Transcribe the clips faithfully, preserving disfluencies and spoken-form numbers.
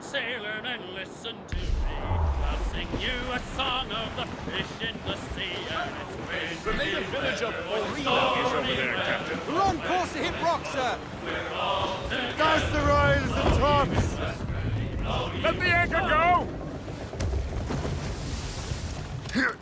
Sailor, and listen to me. I'll sing you a song of the fish in the sea and its wind. The village of Morrigan is over there, Captain. Long course to hit rock, sir. Does the rise the tops? Let the anchor go. Here.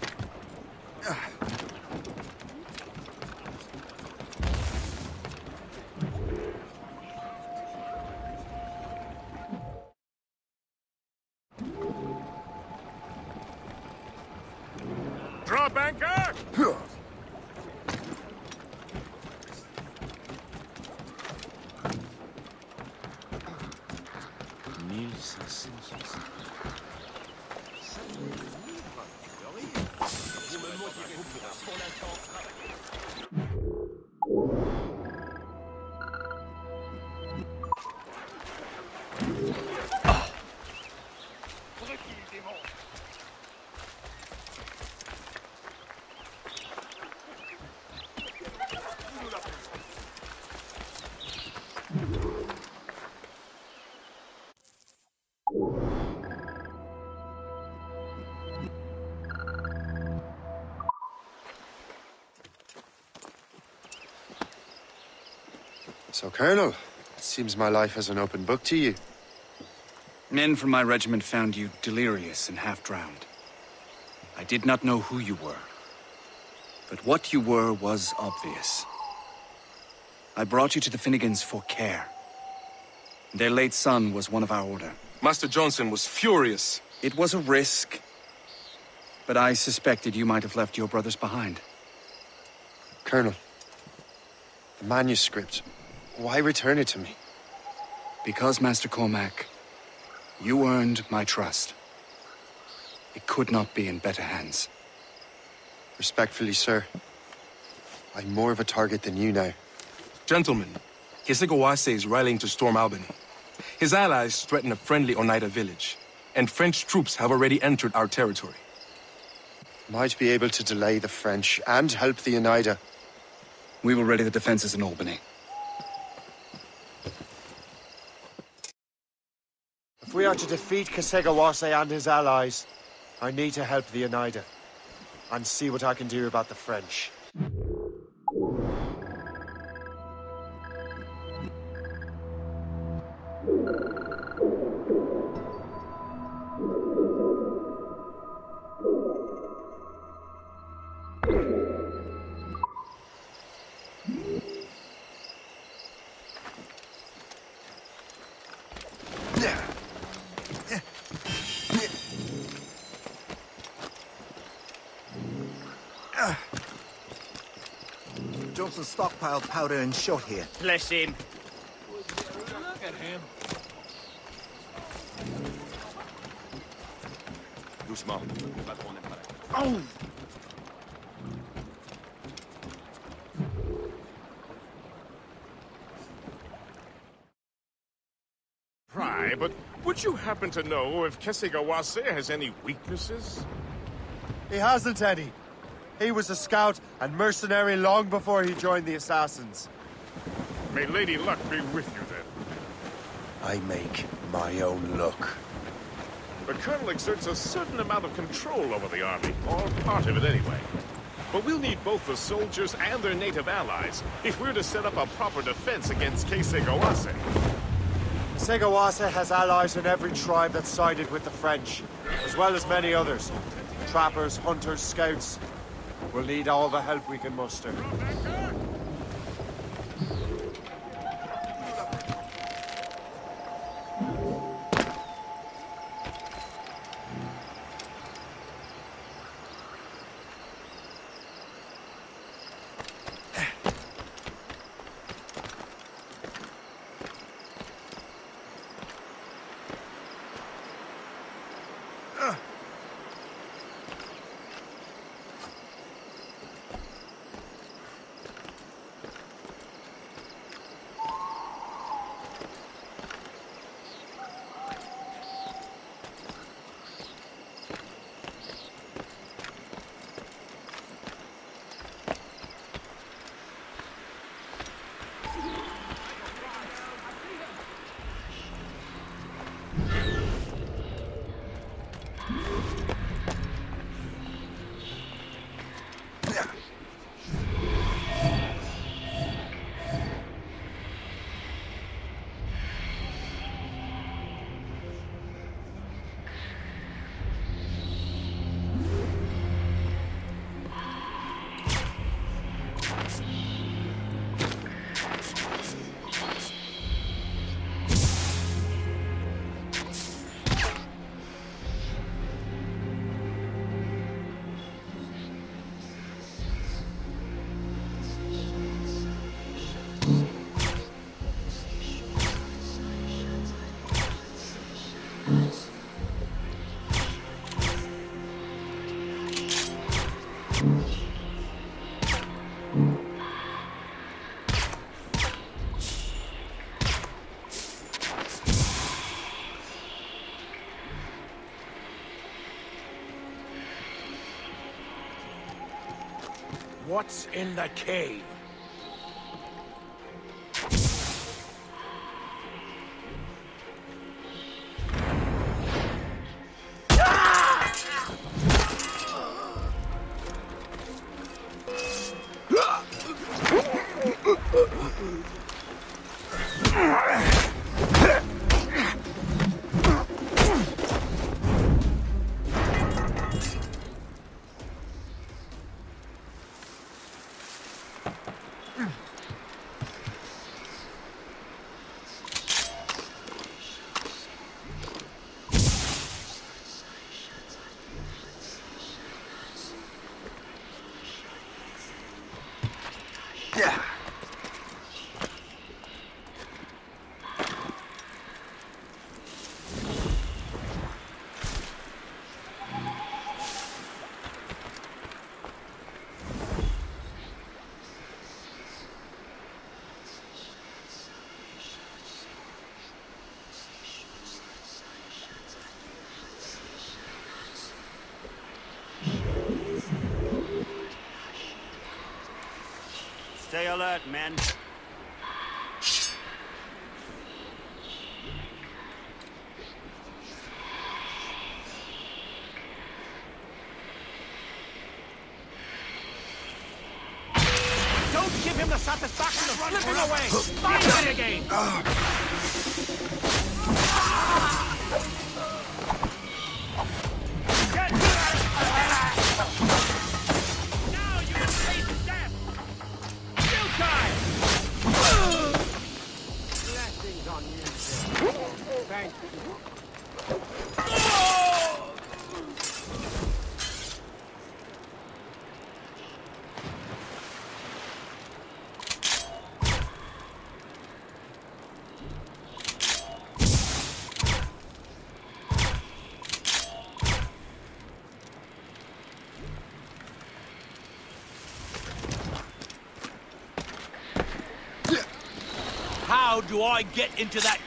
So, Colonel, it seems my life is an open book to you. Men from my regiment found you delirious and half-drowned. I did not know who you were, but what you were was obvious. I brought you to the Finnegans for care. Their late son was one of our order. Master Johnson was furious. It was a risk, but I suspected you might have left your brothers behind. Colonel, the manuscript. Why return it to me? Because, Master Cormac, you earned my trust. It could not be in better hands. Respectfully, sir, I'm more of a target than you now. Gentlemen, Kesegowaase is rallying to storm Albany. His allies threaten a friendly Oneida village, and French troops have already entered our territory. Might be able to delay the French and help the Oneida. We will ready the defenses in Albany. If we are to defeat Kesegowaase and his allies, I need to help the Oneida and see what I can do about the French. Stockpiled powder and shot here. Bless him. Look at him. Oh! Pry, but would you happen to know if Kesegowaase has any weaknesses? He hasn't any. He was a scout and mercenary long before he joined the Assassins. May Lady Luck be with you, then. I make my own luck. The Colonel exerts a certain amount of control over the army, or part of it anyway. But we'll need both the soldiers and their native allies if we're to set up a proper defense against Kesegowaase. Kesegowaase has allies in every tribe that sided with the French, as well as many others. Trappers, hunters, scouts. We'll need all the help we can muster. what's in the cave. Stay alert, men. Don't give him the satisfaction of slipping away! Fight it again! Thank you. Oh! How do I get into that?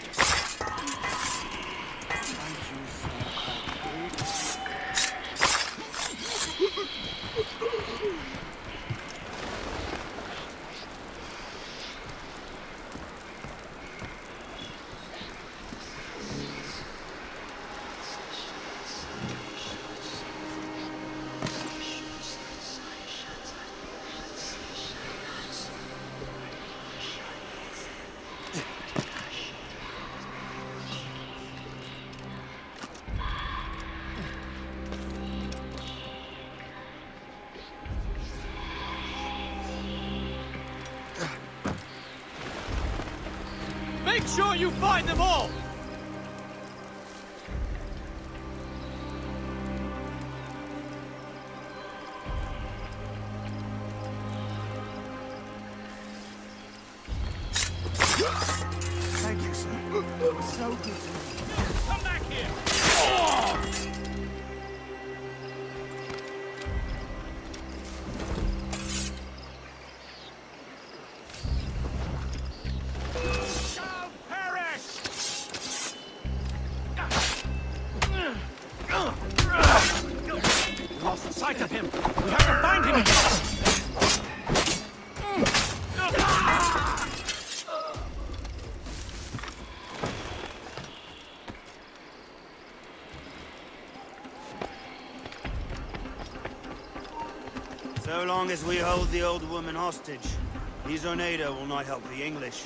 Make sure you find them all! Thank you, sir. That was so good. Come back here! Oh! So long as we hold the old woman hostage, these Oneida will not help the English.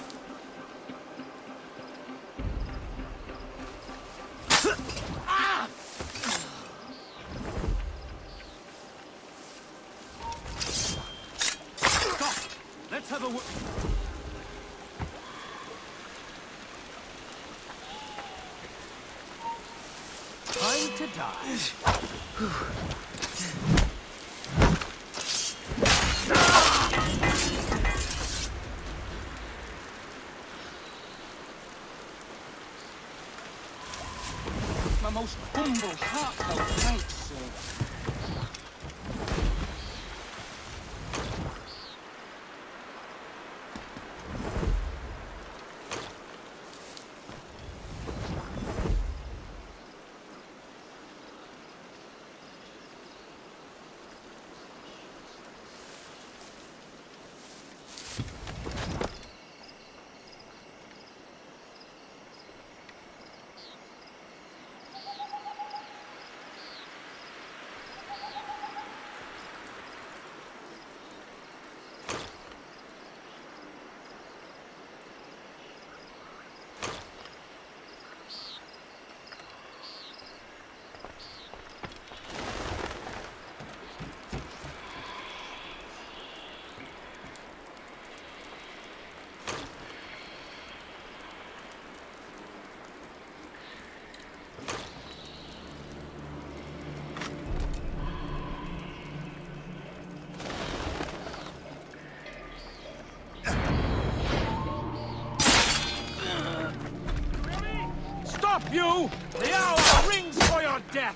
Up, you! The hour rings for your death!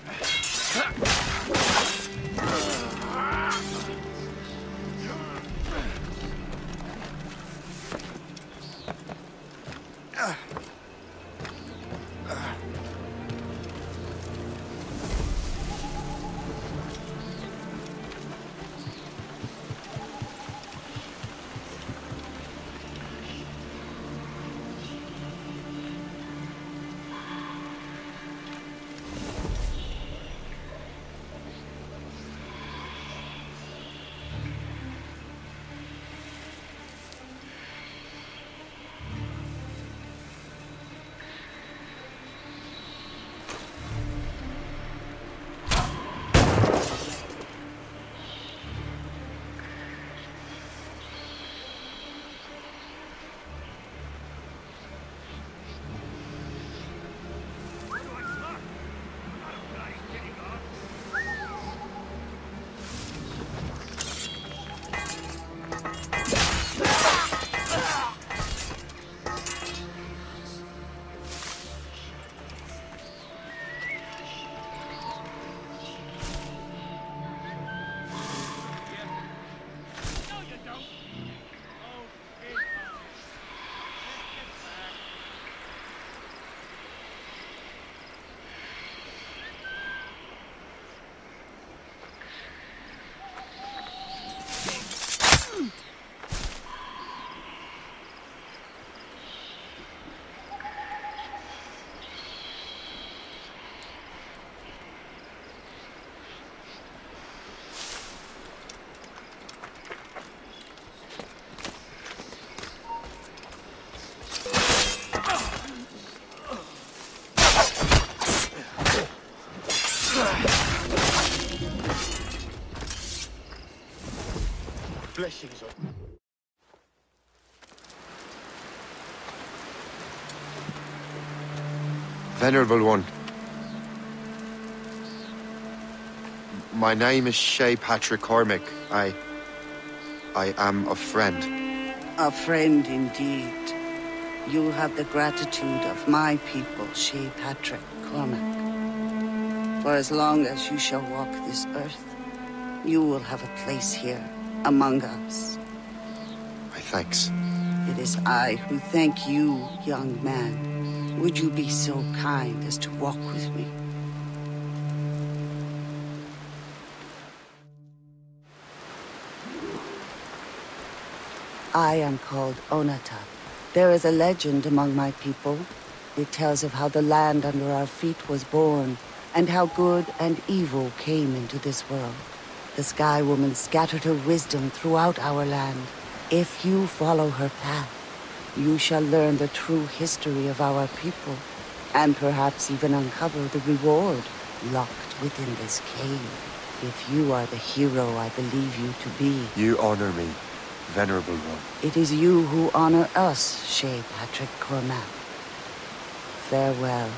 Blessings on. Venerable One. My name is Shay Patrick Cormac. I... I am a friend. A friend indeed. You have the gratitude of my people, Shay Patrick Cormac. For as long as you shall walk this earth, you will have a place here. Among us. My thanks. It is I who thank you, young man. Would you be so kind as to walk with me? I am called Onata. There is a legend among my people. It tells of how the land under our feet was born, and how good and evil came into this world. The Sky Woman scattered her wisdom throughout our land. If you follow her path, you shall learn the true history of our people, and perhaps even uncover the reward locked within this cave. If you are the hero I believe you to be... You honor me, Venerable One. It is you who honor us, Shay Patrick Cormac. Farewell.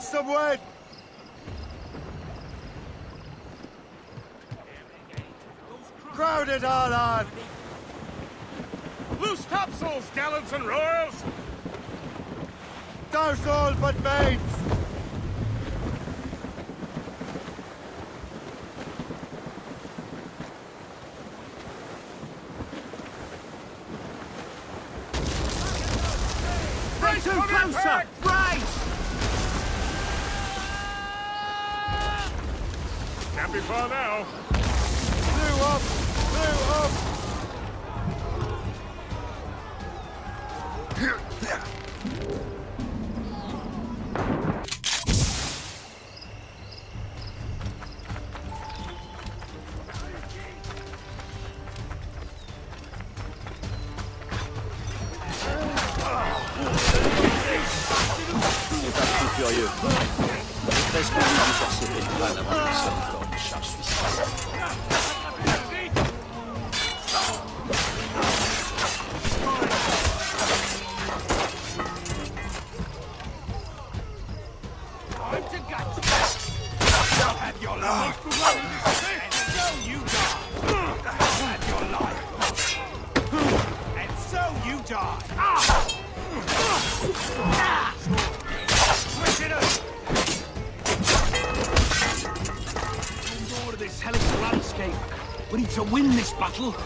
Someone! Crowded all on! Loose topsails, gallants and royals! Douse all but mates! Right to closer! Happy far now. Blew up! Blew up!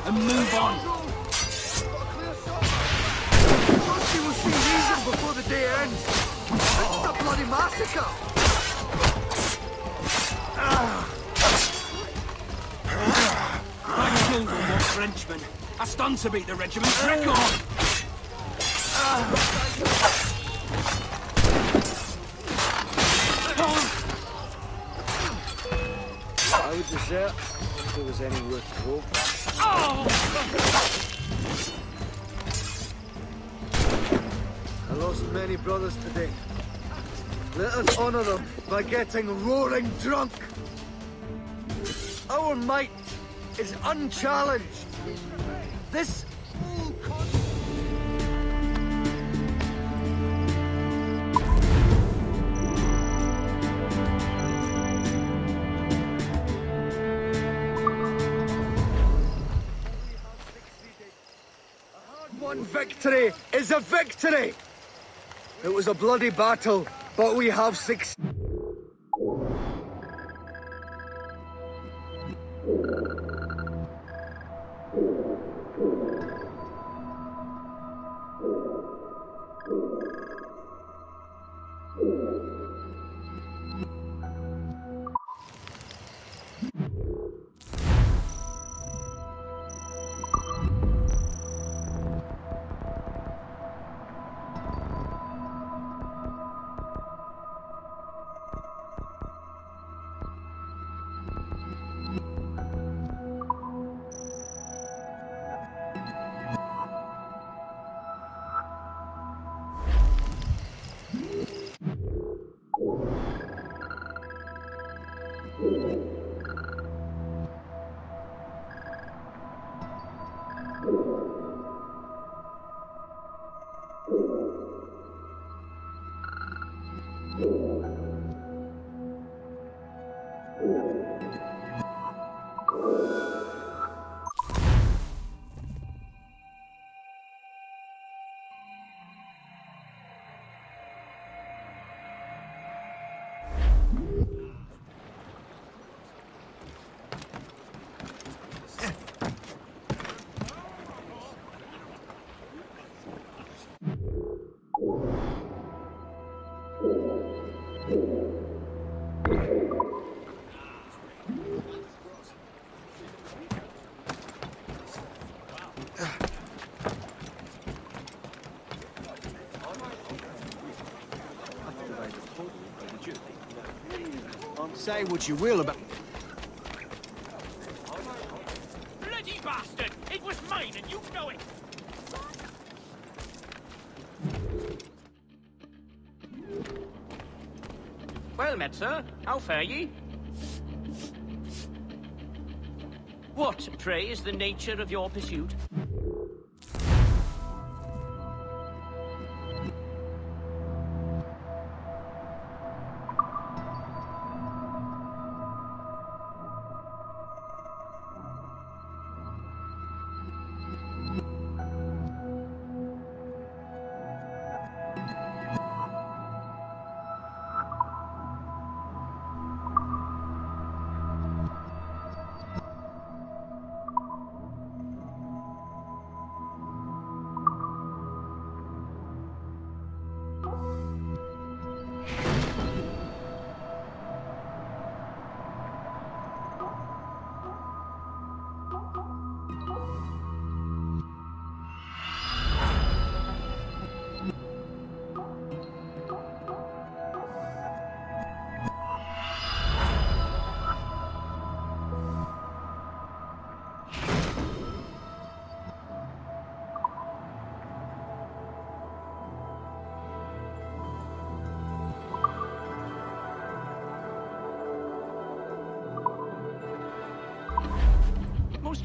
And move on. She will see reason before the day ends. It's a bloody massacre. My children were Frenchmen. I stand to beat the regiment's record. I would desert if there was any worth at all. Oh. I lost many brothers today. Let us honor them by getting roaring drunk. Our might is unchallenged. This one victory is a victory! It was a bloody battle, but we have succeeded. Say what you will about... Bloody bastard! It was mine and you know it! Well met, sir. How fare ye? What, pray, is the nature of your pursuit?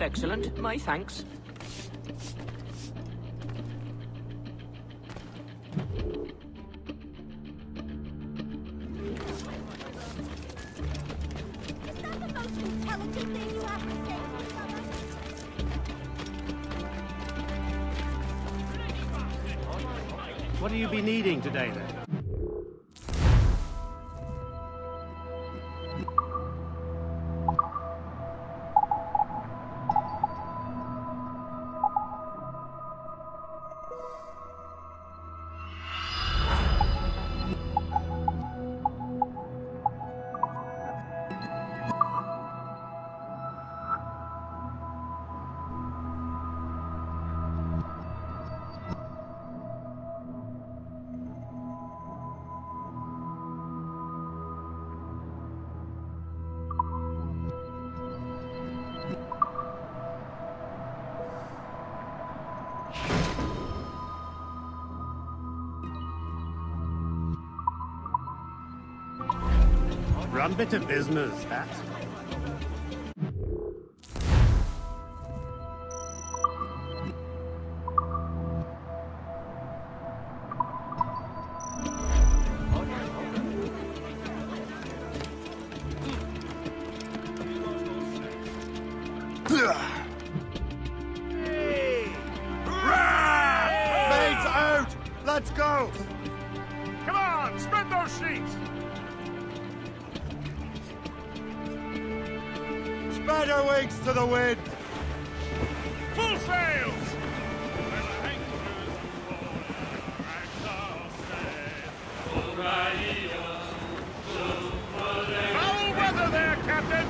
Excellent. My thanks. What do you be needing today, then? Run bit of business, that. Hey! Rah! Let's go! Come on, spread those sheets! Spread our wings to the wind! Full sails! Foul weather there, Captain!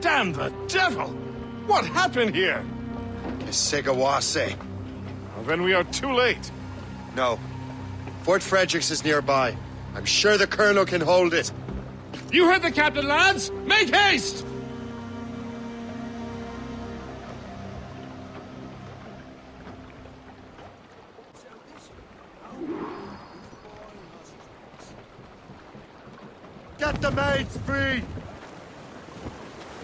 Damn the devil! What happened here? Kesegowaase. Well, then we are too late. No. Fort Fredericks is nearby. I'm sure the colonel can hold it. You heard the captain, lads! Make haste! Get the maids free!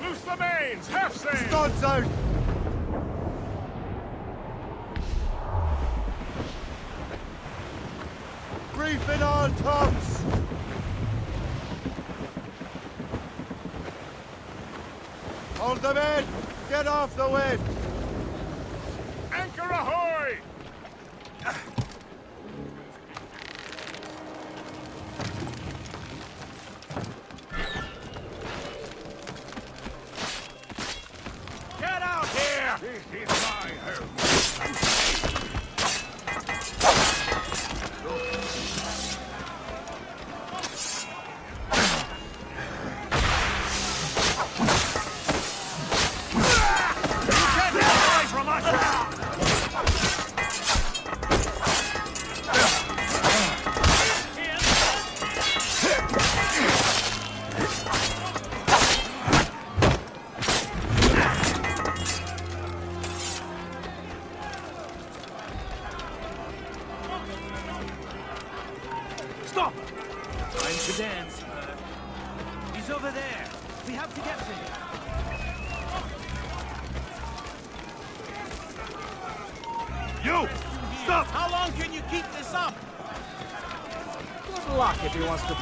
Loose the mains! Half sail! Studs out! Reef in all tops! Hold them in! Get off the wind! Anchor ahoy!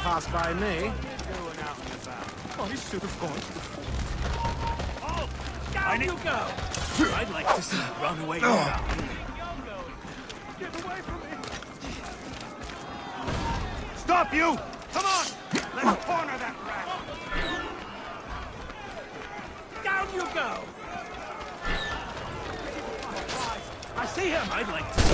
Pass by me. Oh, he should have gone to the fort. Oh, down you go! I'd like to see you run away from me. Get away from me! Stop you! Come on! Let's corner that rat! Down you go! I see him! I'd like to see you.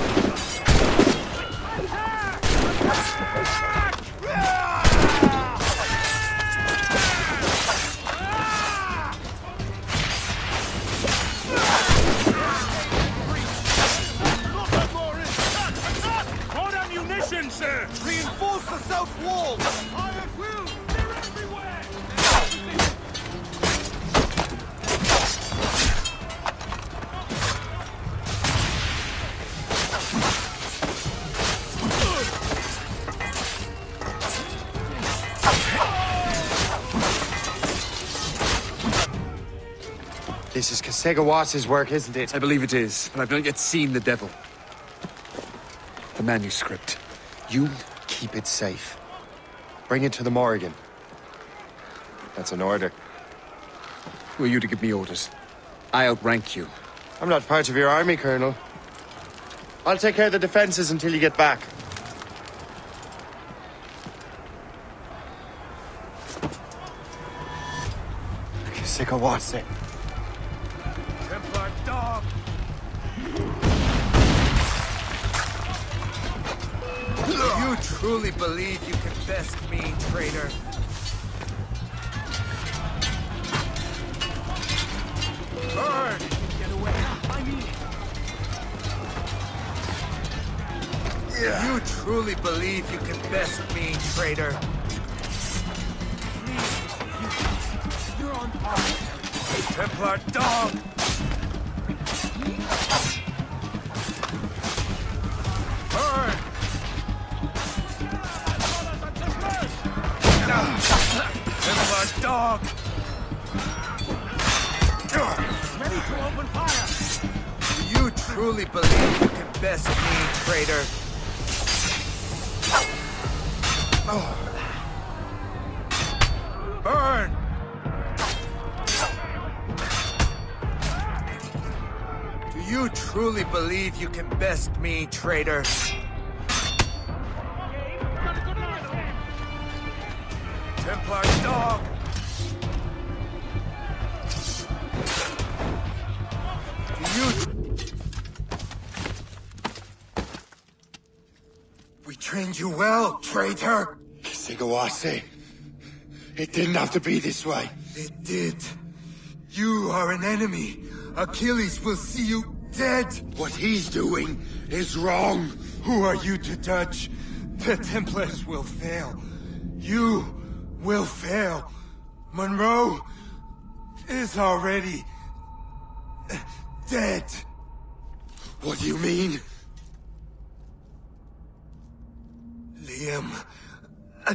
More ammunition, sir! Reinforce the south wall! I at will! They're everywhere! This is Kesegowasse's work, isn't it? I believe it is, but I've not yet seen the devil. The manuscript. You keep it safe. Bring it to the Morrigan. That's an order. Who are you to give me orders? I outrank you. I'm not part of your army, Colonel. I'll take care of the defenses until you get back. Kesegowase. You truly believe you can best me, traitor? Burn! Get away! I mean it. Yeah. You truly believe you can best me, traitor? Please, you're on par. Templar dog. You truly believe you can best me, traitor? Oh. Burn! Do you truly believe you can best me, traitor? Templar dog! We trained you well, traitor! Kesegowaase, it didn't have to be this way. It did. You are an enemy. Achilles will see you dead. What he's doing is wrong. Who are you to touch? The Templars will fail. You will fail. Munro is already dead. What do you mean? Liam. Uh,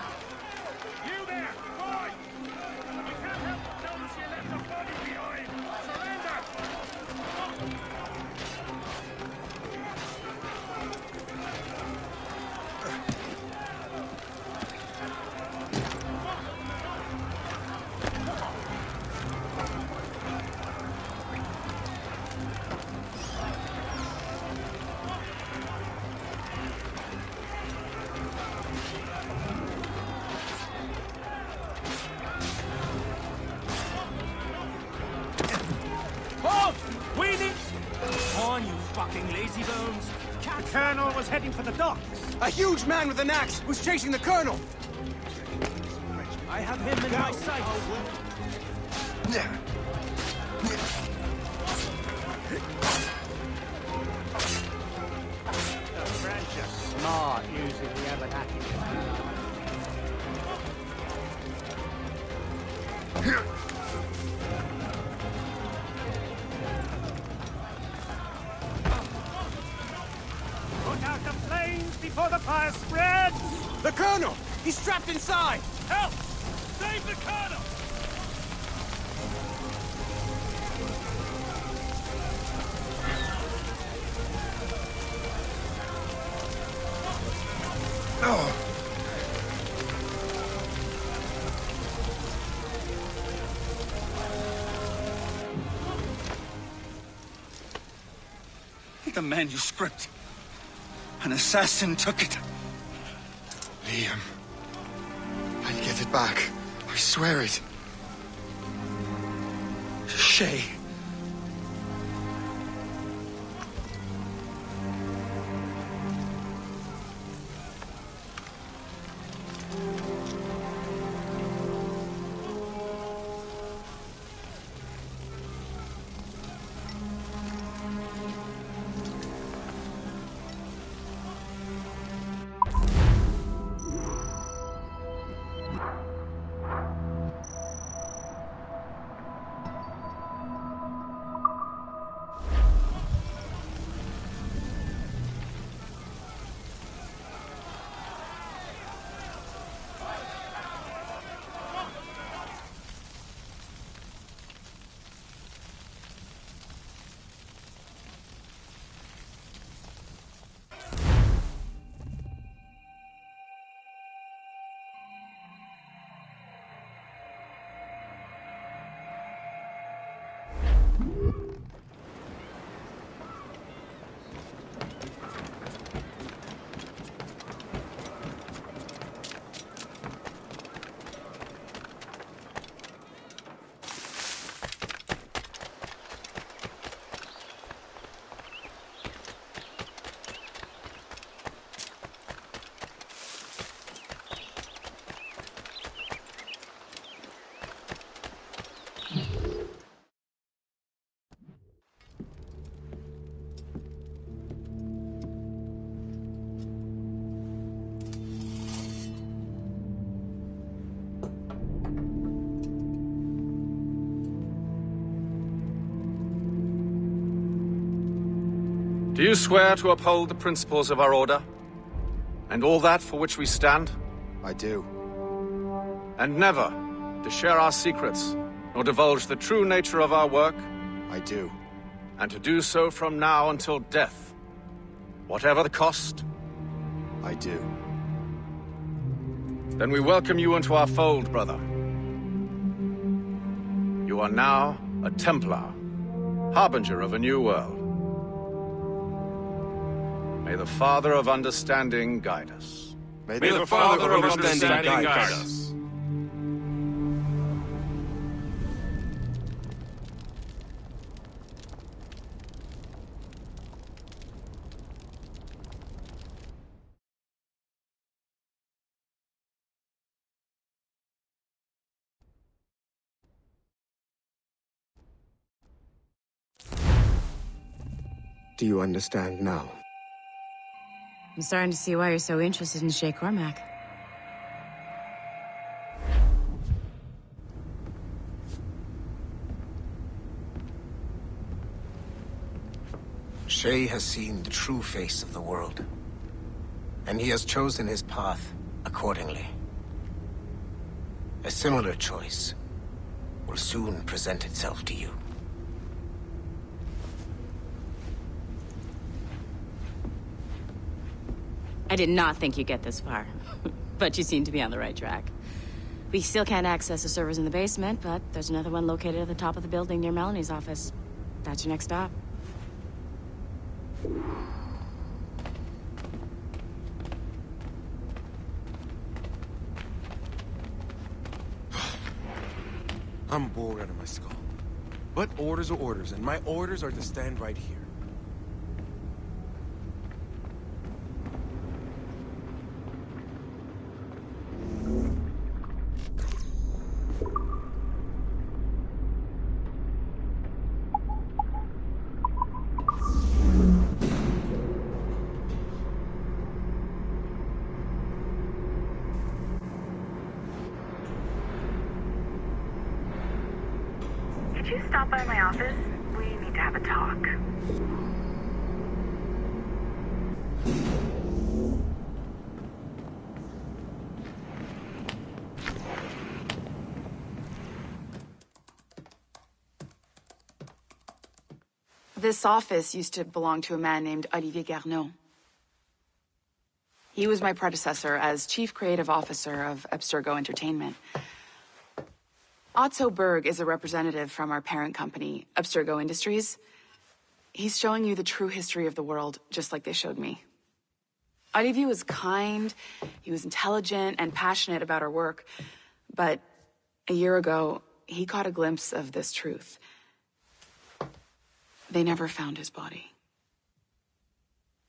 Man with an axe was chasing the colonel. I have him in my sight. The French are smart using the Abenaki. Before the fire spreads! The colonel! He's trapped inside! Help! Save the colonel! Oh! The manuscript. An assassin took it. Liam. I'll get it back. I swear it. Shay. Do you swear to uphold the principles of our order, and all that for which we stand? I do. And never to share our secrets, nor divulge the true nature of our work. I do. And to do so from now until death, whatever the cost. I do. Then we welcome you into our fold, brother. You are now a Templar, harbinger of a new world. May the Father of Understanding guide us. May, May the, the Father, Father of Understanding, understanding guide, guide us. us. Do you understand now? I'm starting to see why you're so interested in Shay Cormac. Shay has seen the true face of the world, and he has chosen his path accordingly. A similar choice will soon present itself to you. I did not think you'd get this far, but you seem to be on the right track. We still can't access the servers in the basement, but there's another one located at the top of the building near Melanie's office. That's your next stop. I'm bored out of my skull. But orders are orders, and my orders are to stand right here. This office used to belong to a man named Olivier Garneau. He was my predecessor as Chief Creative Officer of Abstergo Entertainment. Otto Berg is a representative from our parent company, Abstergo Industries. He's showing you the true history of the world, just like they showed me. Olivier was kind, he was intelligent and passionate about our work, but a year ago, he caught a glimpse of this truth. They never found his body.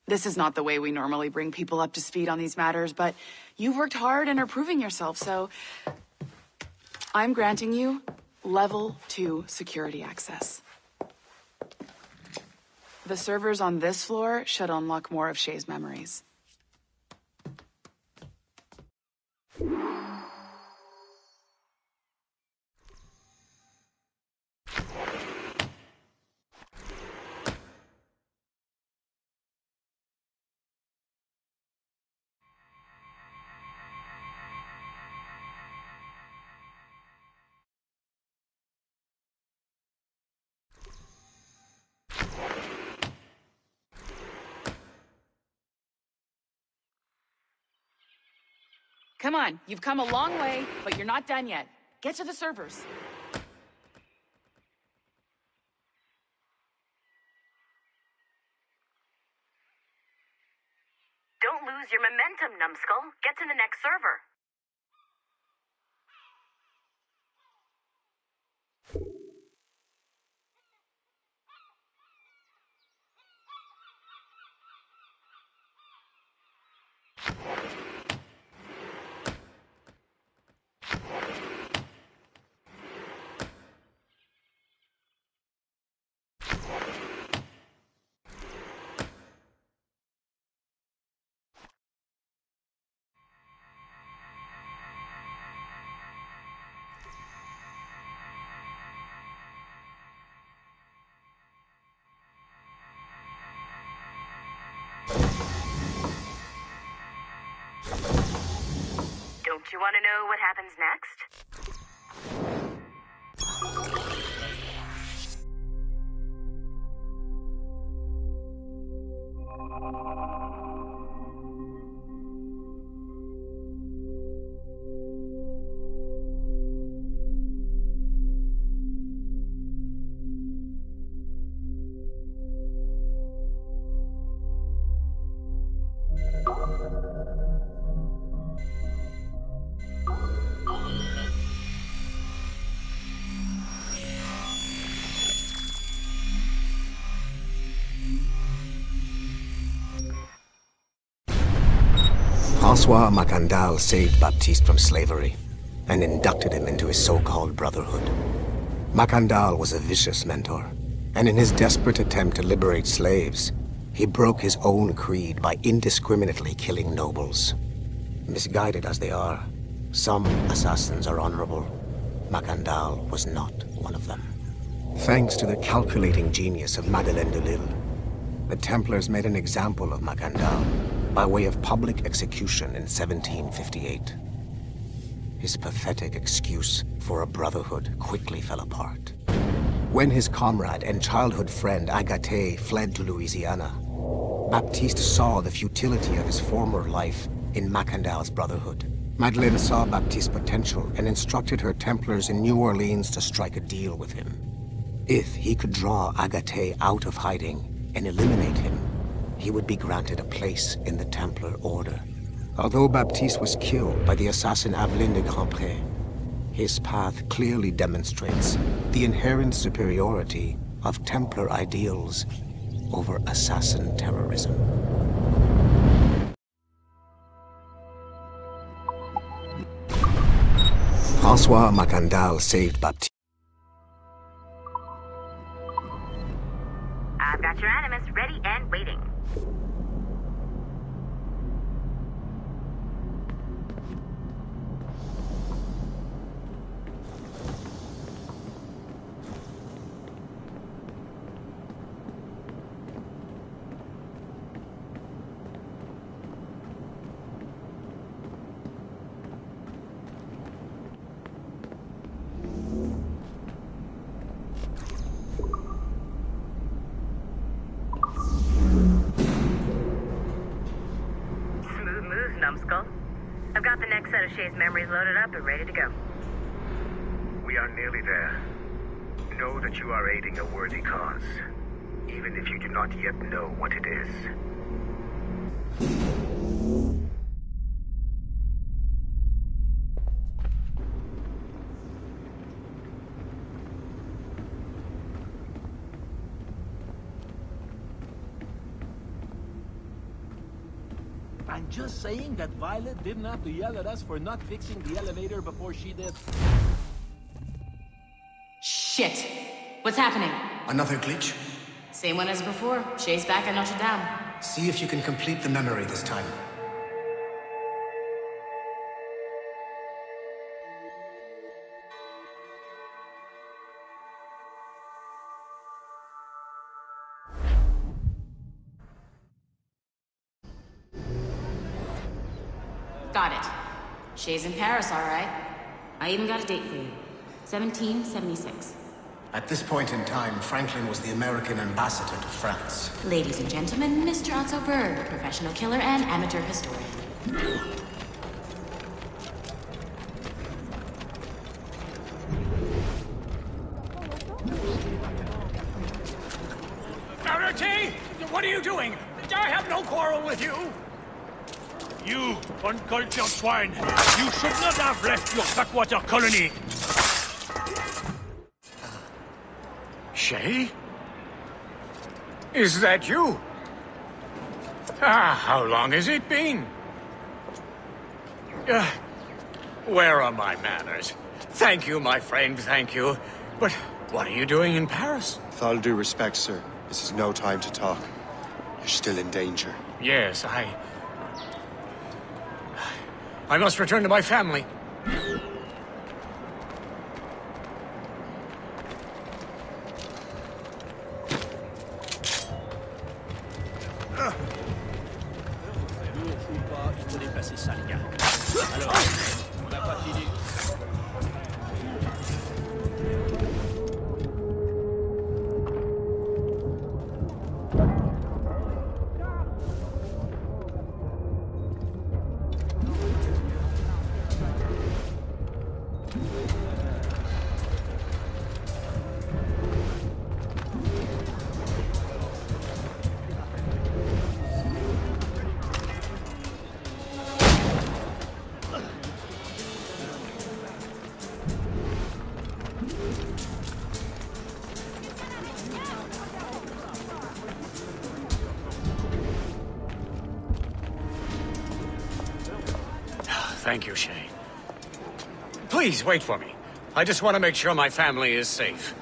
This is not the way we normally bring people up to speed on these matters, but you've worked hard and are proving yourself, so I'm granting you level two security access. The servers on this floor should unlock more of Shay's memories. Come on, you've come a long way, but you're not done yet. Get to the servers. Don't lose your momentum, numbskull. Get to the next server. you want to know what happens next? François Mackandal saved Baptiste from slavery and inducted him into his so-called brotherhood. Mackandal was a vicious mentor, and in his desperate attempt to liberate slaves, he broke his own creed by indiscriminately killing nobles. Misguided as they are, some assassins are honorable. Mackandal was not one of them. Thanks to the calculating genius of Madeleine de Lille, the Templars made an example of Mackandal by way of public execution in seventeen fifty-eight. His pathetic excuse for a brotherhood quickly fell apart. When his comrade and childhood friend Agathe fled to Louisiana, Baptiste saw the futility of his former life in Mackandal's brotherhood. Madeleine saw Baptiste's potential and instructed her Templars in New Orleans to strike a deal with him. If he could draw Agathe out of hiding and eliminate him, he would be granted a place in the Templar Order. Although Baptiste was killed by the assassin Aveline de Grandpré, his path clearly demonstrates the inherent superiority of Templar ideals over assassin terrorism. François Mackandal saved Baptiste. I've got your animus ready and waiting. Shay's memories loaded up and ready to go. We are nearly there. Know that you are aiding a worthy cause, even if you do not yet know what it is. Just saying that Violet didn't have to yell at us for not fixing the elevator before she did. Shit! What's happening? Another glitch? Same one as before. Shay's back at Notre Dame. See if you can complete the memory this time. Shay's in Paris, all right. I even got a date for you. seventeen seventy-six. At this point in time, Franklin was the American ambassador to France. Ladies and gentlemen, Mister Otto Berg, professional killer and amateur historian. Arati! What are you doing? I have no quarrel with you! You uncultured swine! You should not have left your backwater colony! Shay? Is that you? Ah, how long has it been? Uh, where are my manners? Thank you, my friend, thank you. But what are you doing in Paris? With all due respect, sir, this is no time to talk. You're still in danger. Yes, I... I must return to my family. Thank you, Shay. Please wait for me. I just want to make sure my family is safe.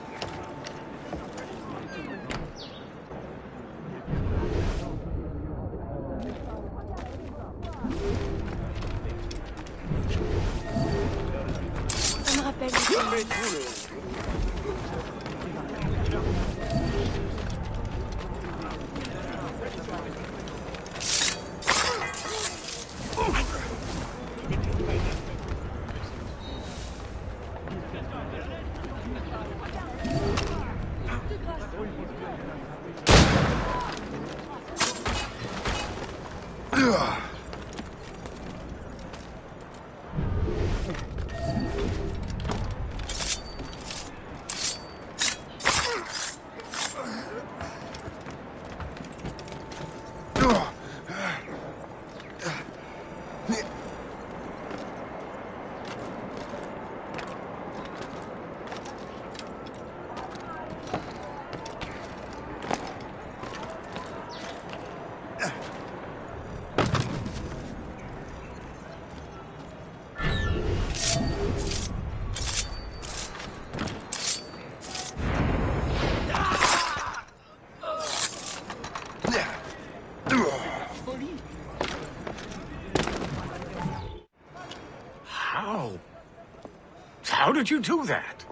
How did you do that?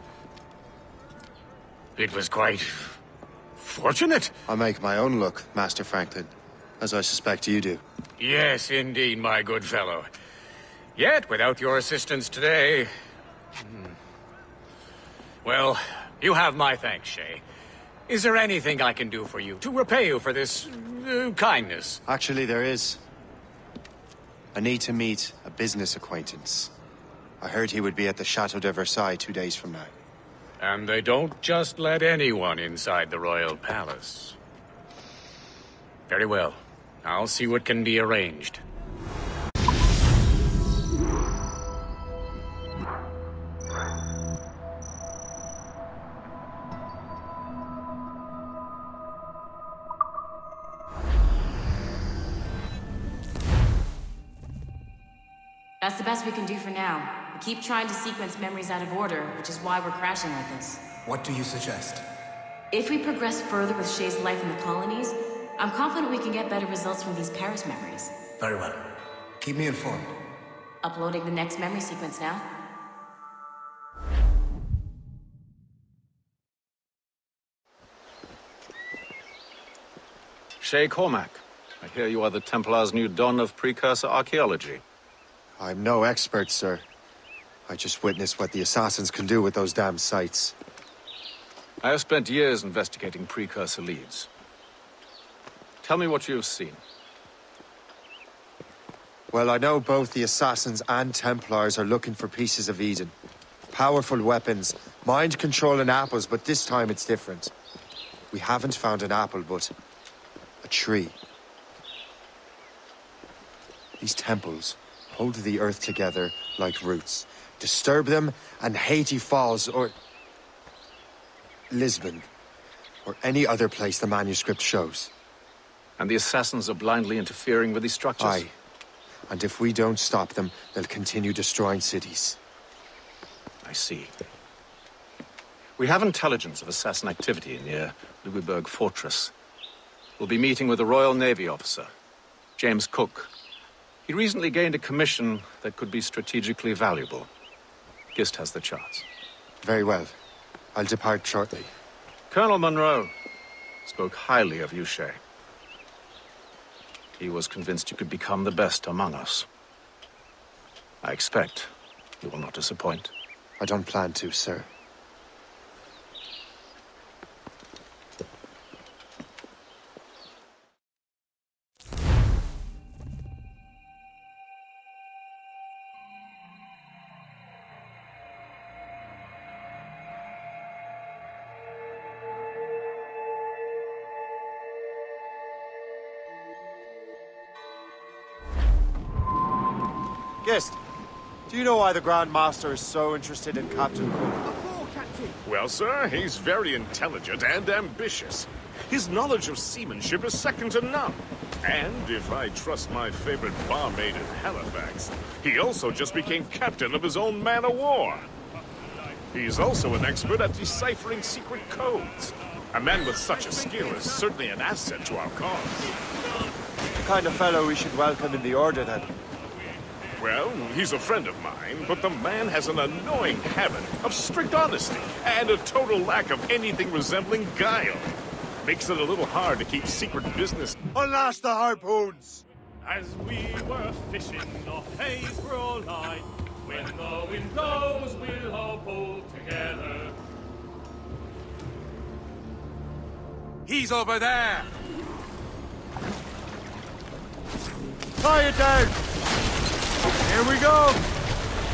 It was quite fortunate. I make my own luck, Master Franklin, as I suspect you do. Yes, indeed, my good fellow. Yet, without your assistance today... Hmm. Well, you have my thanks, Shay. Is there anything I can do for you to repay you for this uh, kindness? Actually, there is. I need to meet a business acquaintance. I heard he would be at the Chateau de Versailles two days from now. And they don't just let anyone inside the royal palace. Very well. I'll see what can be arranged. That's the best we can do for now. Keep trying to sequence memories out of order, which is why we're crashing like this. What do you suggest? If we progress further with Shay's life in the colonies, I'm confident we can get better results from these Paris memories. Very well. Keep me informed. Uploading the next memory sequence now. Shay Cormac, I hear you are the Templars' new don of precursor archaeology. I'm no expert, sir. I just witnessed what the assassins can do with those damn sites. I have spent years investigating precursor leads. Tell me what you have seen. Well, I know both the assassins and Templars are looking for pieces of Eden. Powerful weapons, mind-controlling apples, but this time it's different. We haven't found an apple, but a tree. These temples hold the earth together like roots. Disturb them, and Haiti falls, or Lisbon, or any other place the manuscript shows. And the assassins are blindly interfering with these structures? Aye. And if we don't stop them, they'll continue destroying cities. I see. We have intelligence of assassin activity near Louisbourg Fortress. We'll be meeting with a Royal Navy officer, James Cook. He recently gained a commission that could be strategically valuable. Gist has the charts. Very well. I'll depart shortly. Colonel Munro spoke highly of you, Shay. He was convinced you could become the best among us. I expect you will not disappoint. I don't plan to, sir. Gist, do you know why the Grand Master is so interested in Captain Cook? Well, sir, he's very intelligent and ambitious. His knowledge of seamanship is second to none. And if I trust my favorite barmaid in Halifax, he also just became captain of his own man of war. He's also an expert at deciphering secret codes. A man with such a skill is certainly an asset to our cause. The kind of fellow we should welcome in the order, then. Well, he's a friend of mine, but the man has an annoying habit of strict honesty and a total lack of anything resembling guile. Makes it a little hard to keep secret business. Alas, the harpoons! As we were fishing off Haysborough Line, when the wind blows, we'll all pull together. He's over there! Tie it down! Here we go!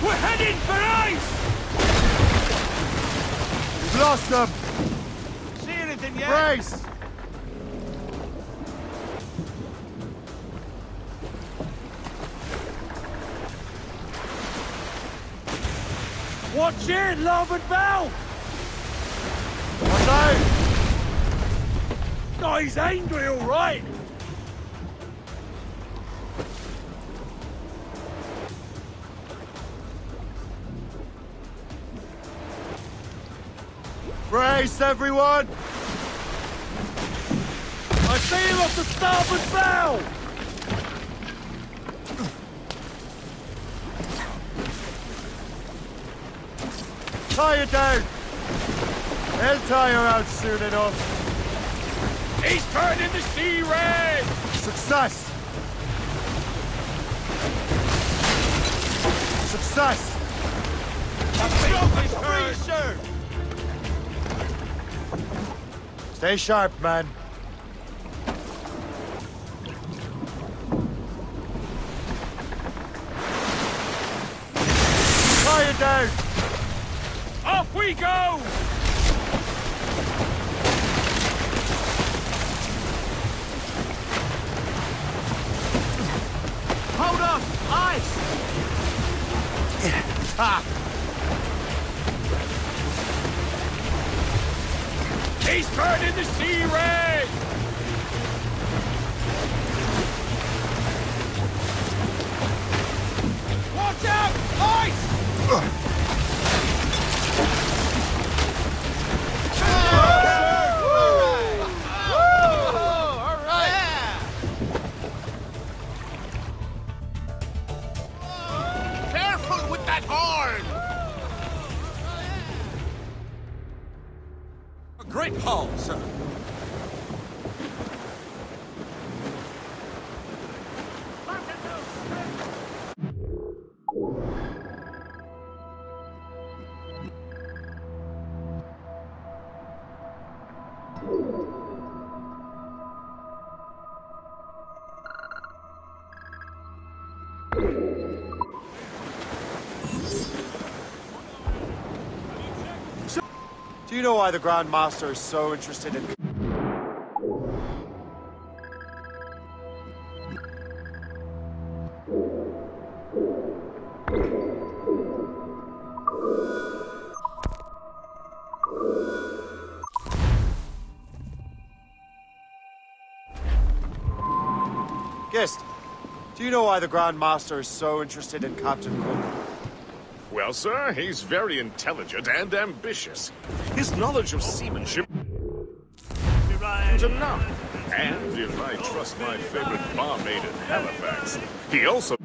We're heading for ice! We've lost them! See anything yet? Brace! Watch it, larboard bow! What's out? Oh, he's angry, all right! Brace, everyone! I see him off the starboard bow! Tie her down! They'll tie her out soon enough. He's turning the sea red! Success! Success! The ship is free, sir! Stay sharp, man. Tie it down! Off we go! Ice! Ha! He's burning the sea red! Watch out! Ice! All right! All right! Yeah. With that horn! A great haul, sir. You know why the Grand Master is so interested in... Guest, do you know why the Grand Master is so interested in Captain Cook? Well, sir, he's very intelligent and ambitious. His knowledge of seamanship is enough. And if I trust my favorite barmaid in Halifax, he also...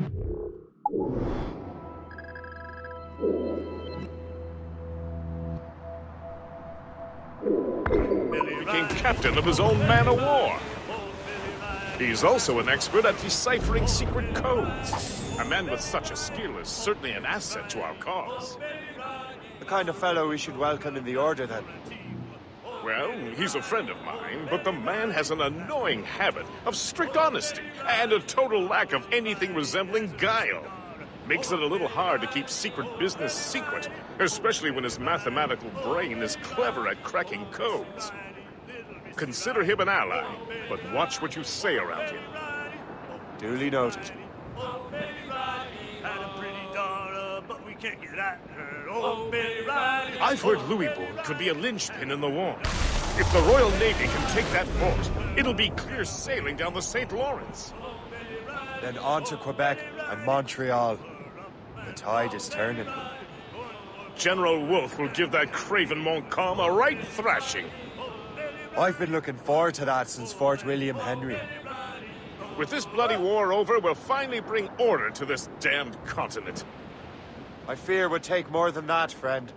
became captain of his own man of war. He's also an expert at deciphering secret codes. A man with such a skill is certainly an asset to our cause. The kind of fellow we should welcome in the order, then. Well, he's a friend of mine, but the man has an annoying habit of strict honesty and a total lack of anything resembling guile. Makes it a little hard to keep secret business secret, especially when his mathematical brain is clever at cracking codes. Consider him an ally, but watch what you say around him. Duly noted. Can't get at her. Oh, I've heard Louisbourg could be a linchpin in the war. If the Royal Navy can take that fort, it'll be clear sailing down the Saint Lawrence. Then on to Quebec and Montreal. The tide is turning. General Wolfe will give that craven Montcalm a right thrashing. I've been looking forward to that since Fort William Henry. With this bloody war over, we'll finally bring order to this damned continent. I fear it would take more than that, friend.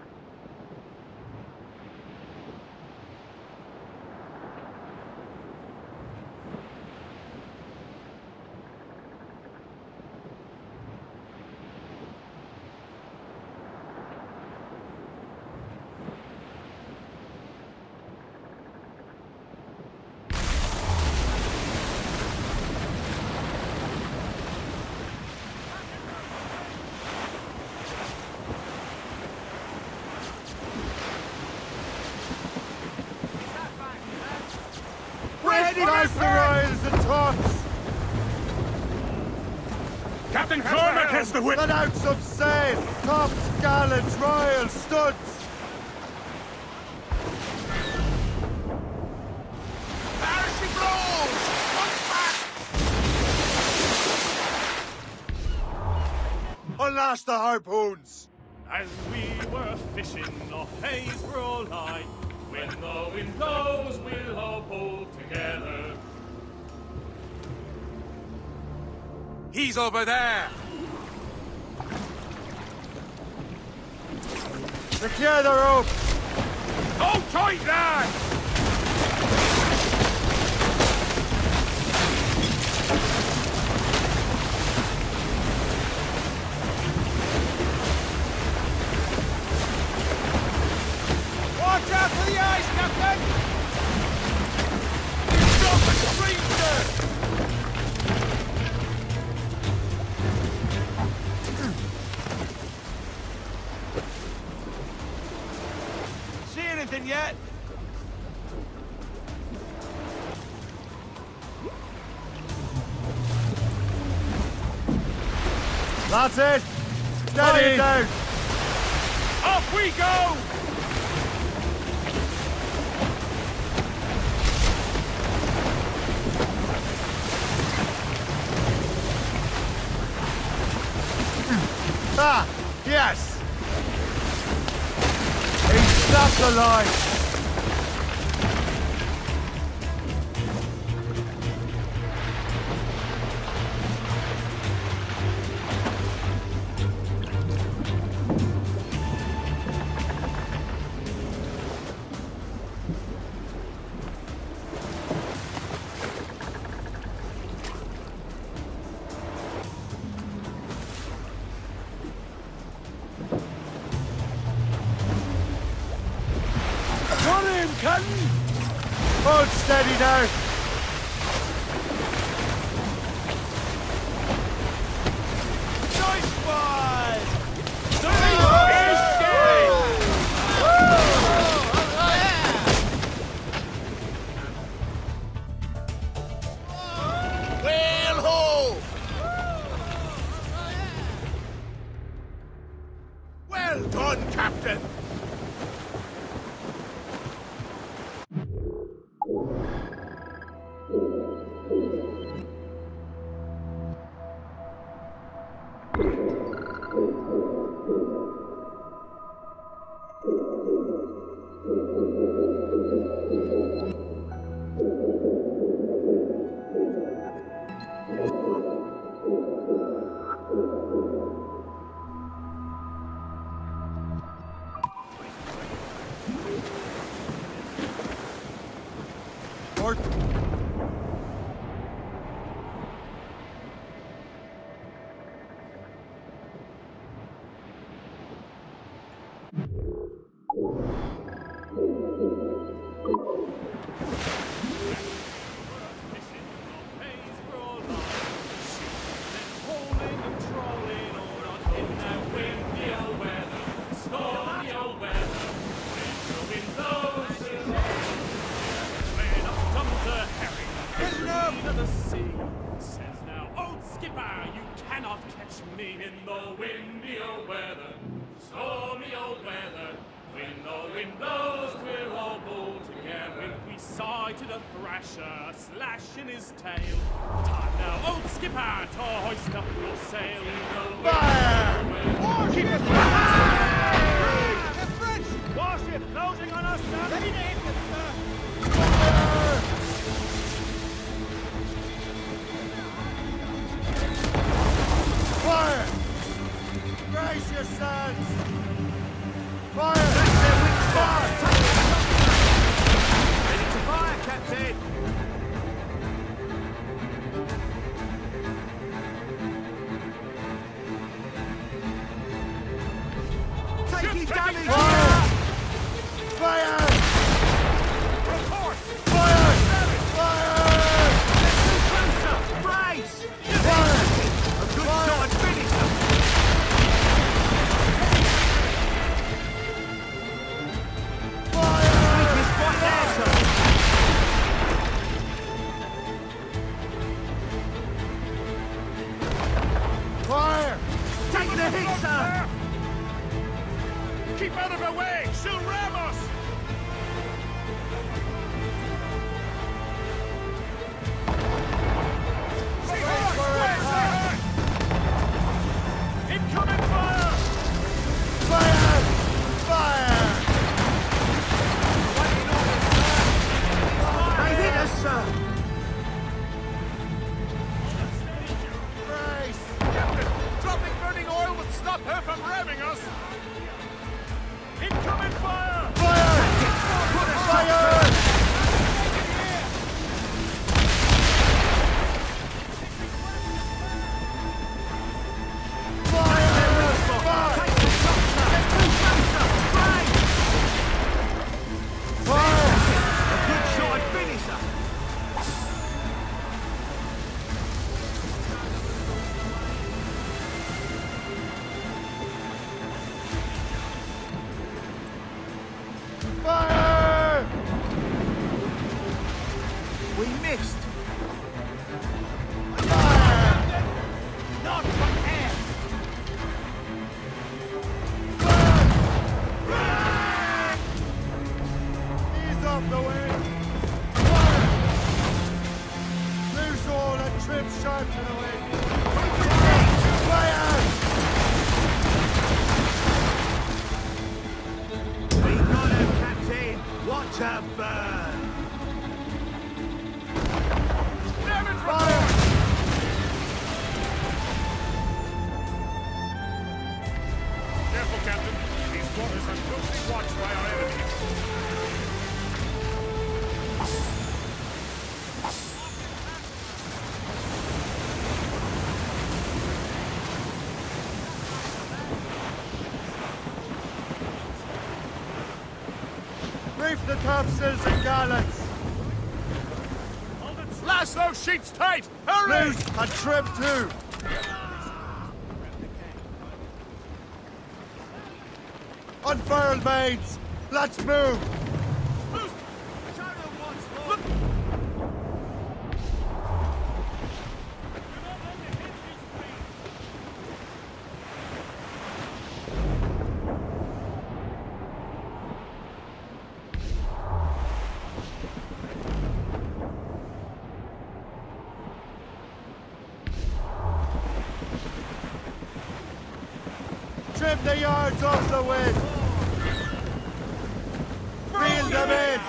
Let out some sail! Tops, gallants, royal studs! There she blows! Back! Unlash the harpoons! As we were fishing off Haysborough Line, when the wind blows, we'll all pull together. He's over there! Secure the rope! Hold tight, lad! Watch out for the ice, Captain! You've got the stream, sir! Anything yet? That's it! Steady down! Off we go! Ah! Yes! That's the line! Hold steady now! Nice one! The leader is dead! Well ho! Well done, Captain! side to the thrasher, slash in his tail. Time now, old skipper, to hoist up your sail. Fire! Wash it! The French! Wash it, closing on us, sir! Ready to hit it, sir! Fire! Fire! Brace your sides! Fire! That's it! We can fire! Ready to fire, Captain! Taking damage! Fire! Fire! Report! Fire! Fire! Let's do closer! Brace! Fire! Good shot, finish them! Fire! Take his fight there, sir! Fire! Take the hit, sir! Keep out of our way! She'll ram us! Incoming fire! Fire! Fire! They hit us, sir! Grace! Captain, dropping burning oil would stop her from ramming us! Incoming fire! Fire! Fire! Fire! The topsails and gallants. Lash those sheets tight! Hurry! Loose and trim too. Unfurl, maids. Let's move. Loose. Look. The yards off the wind. Feel them in.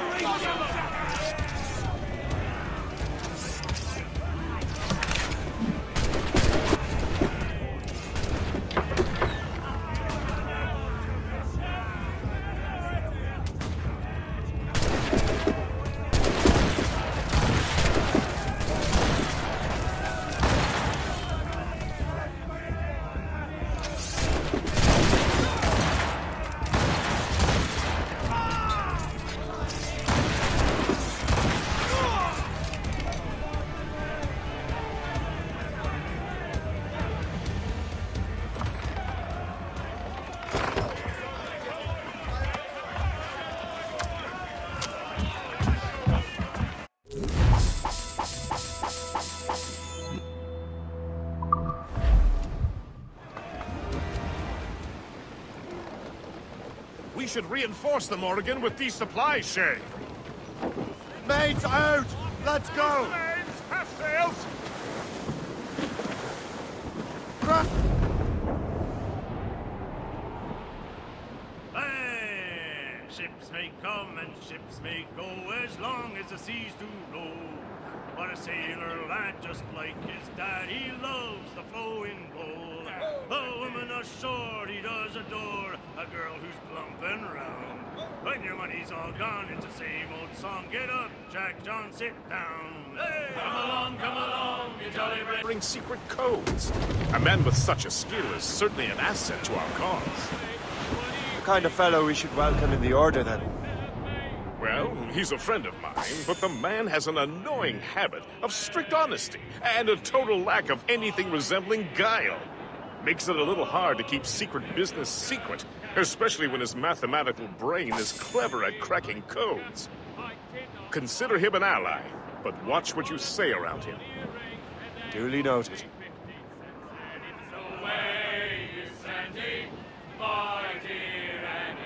We should reinforce the Morrigan with these supplies, Shay. Maids out! Let's go! Maids, half sails! Hey! Ships may come and ships may go as long as the seas do roll. But a sailor lad just like his dad, he loves the flowing bowl. A woman ashore he does adore, a girl who's plump and round. When your money's all gone, it's the same old song. Get up, Jack John, sit down. Hey! Come along, come along, you jolly brave. Bring secret codes. A man with such a skill is certainly an asset to our cause. The kind of fellow we should welcome in the order, then. Well, he's a friend of mine, but the man has an annoying habit of strict honesty and a total lack of anything resembling guile. Makes it a little hard to keep secret business secret, especially when his mathematical brain is clever at cracking codes. Consider him an ally, but watch what you say around him. Duly noted.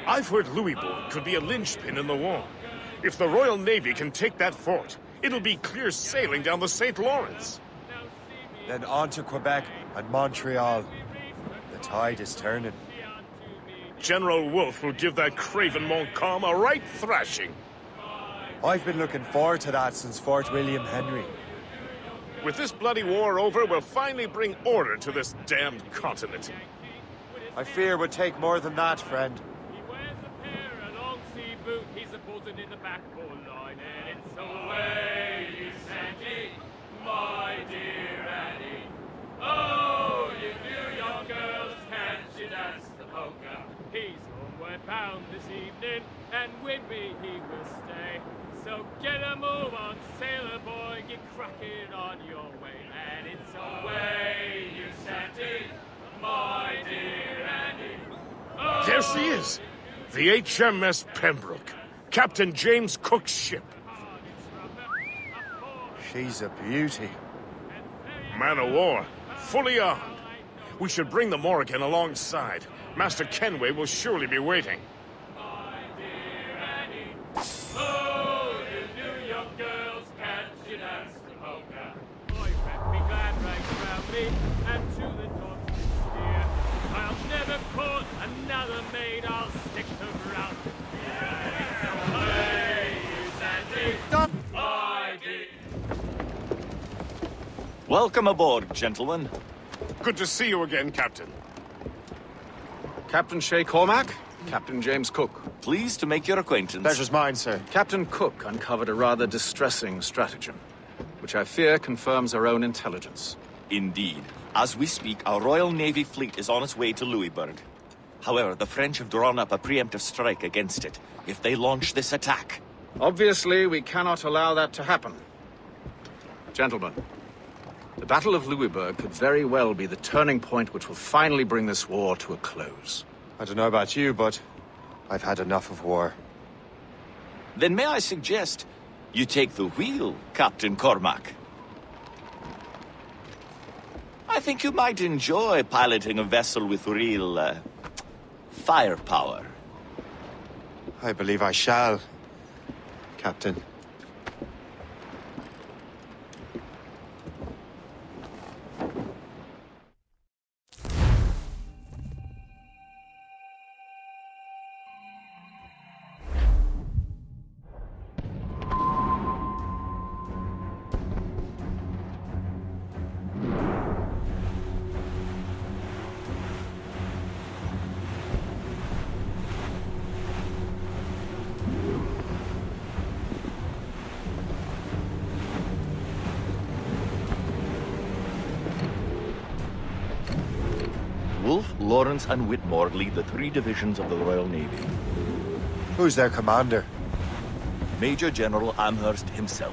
I've heard Louisbourg could be a linchpin in the war. If the Royal Navy can take that fort, it'll be clear sailing down the Saint Lawrence. Then on to Quebec and Montreal. The tide is turning. General Wolfe will give that craven Montcalm a right thrashing. I've been looking forward to that since Fort William Henry. With this bloody war over, we'll finally bring order to this damned continent. I fear it would take more than that, friend. He wears a pair of long sea boots. He's a button in the backbone line. And it's away, you Sandy, my dear Annie. Oh, you New York girls, can't you dance the polka? He's homeward bound this evening, and with me he will stay. So get a move on, sailor boy, get cracking on your way. And it's away, you Sandy, my dear Annie. Oh, yes, he is. The H M S Pembroke, Captain James Cook's ship. She's a beauty. Man of war, fully armed. We should bring the Morrigan alongside. Master Kenway will surely be waiting. My dear Annie, oh, you New York girls, can't you dance the polka? Boyfriend, be glad right round me, and to the dogs this year. I'll never court another maid, I'll stick to round. Hey, you Sandy. Stop! Welcome aboard, gentlemen. Good to see you again, Captain. Captain Shay Cormac, Captain James Cook. Pleased to make your acquaintance. Pleasure's mine, sir. Captain Cook uncovered a rather distressing stratagem, which I fear confirms our own intelligence. Indeed. As we speak, our Royal Navy fleet is on its way to Louisbourg. However, the French have drawn up a preemptive strike against it if they launch this attack. Obviously, we cannot allow that to happen. Gentlemen, the Battle of Louisbourg could very well be the turning point which will finally bring this war to a close. I don't know about you, but I've had enough of war. Then may I suggest you take the wheel, Captain Cormac? I think you might enjoy piloting a vessel with real, uh, firepower. I believe I shall, Captain. Lawrence and Whitmore lead the three divisions of the Royal Navy. Who's their commander? Major General Amherst himself,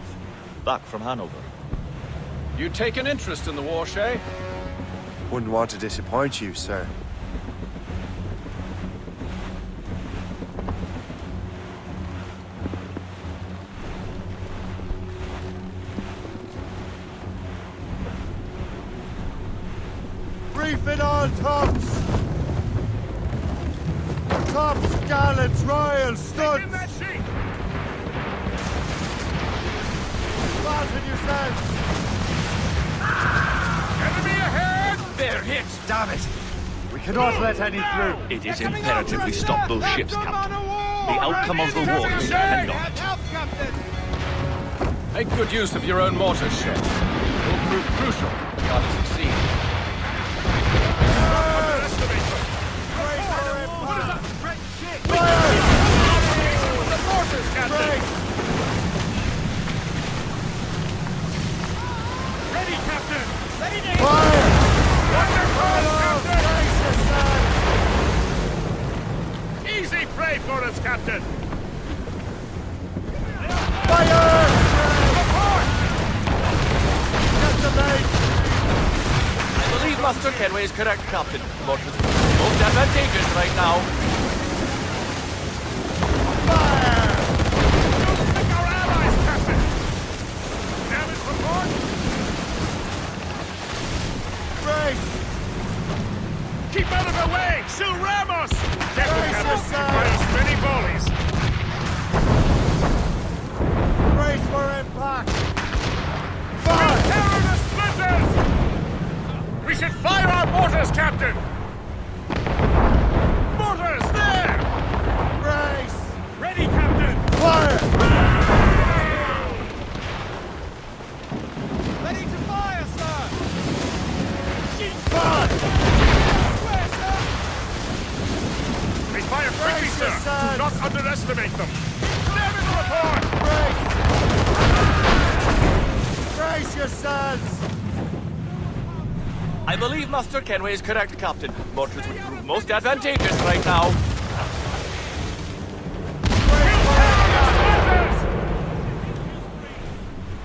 back from Hanover. You take an interest in the war, Shay? Wouldn't want to disappoint you, sir. Reef it on, tops! Tops, gallants, royal, studs! Washington, you said? Enemy ahead! They're hit! Damn it! We cannot no, let any no. through. It is imperative we stop those ships, Captain. The outcome of the war will depend on it. Make good use of your own mortar shots. It will prove crucial if we are to succeed. Ready, Captain! Ready, Navy! Fire! Captain! Easy prey for us, Captain! Fire! Report! Get the mate! I believe Master Kenway is correct, Captain. The mortars are most advantageous right now. Keep out of the way! Sue Ramos! That will have us to fire many volleys! Brace for impact! Fire! We'll tear the splinters! We should fire our mortars, Captain! Mortars, there! Brace! Ready, Captain! Fire! Fire! Ready to fire, sir! She's fire! Fire quickly, sir! Do not underestimate them! Damage report! Brace! Brace yourselves! I believe Master Kenway is correct, Captain. Mortars would prove most advantageous right now.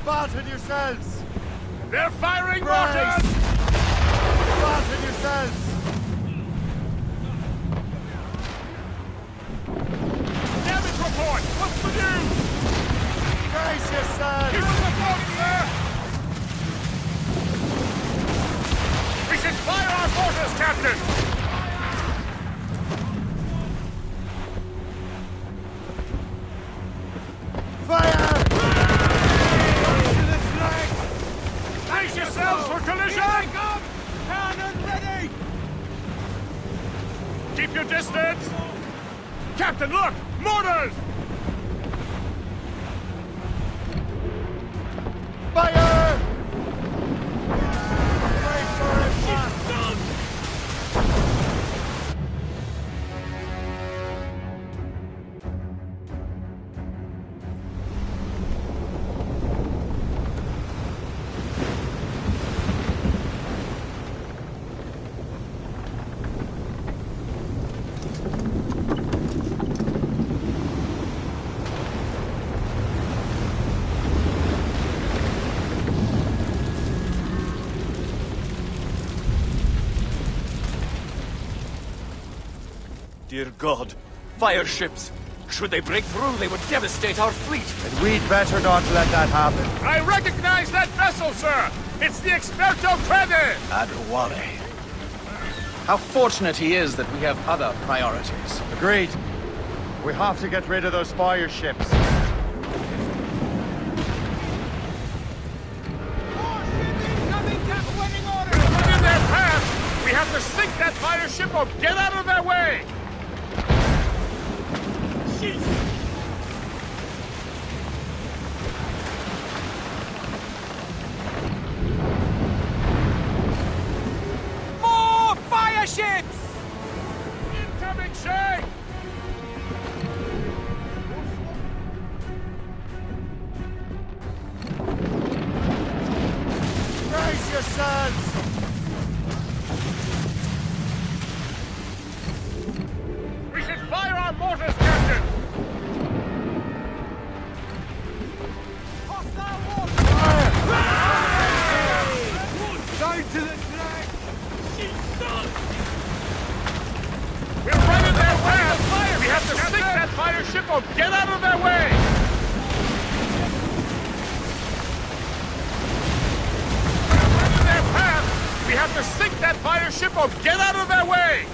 Batten yourselves! They're firing mortars! Batten yourselves! What's the news? Brace yourselves! Give us the boat, sir! We should fire our mortars, Captain! Fire! Fire! Brace yourselves for collision! Here they come! Cannon ready! Keep your distance! Captain, look! Mortars! Fire! Dear God, fire ships! Should they break through, they would devastate our fleet! And we'd better not let that happen. I recognize that vessel, sir! It's the Experto Credit! Adewale. How fortunate he is that we have other priorities. Agreed. We have to get rid of those fire ships. We're in their path! We have to sink that fire ship or get out of their way! Fire! More fire ships! Incoming, Shay! Brace yourselves! We should fire our mortars, Captain! Ship or get out of their way! We're running their path! We have to sink that fire ship or get out of their way!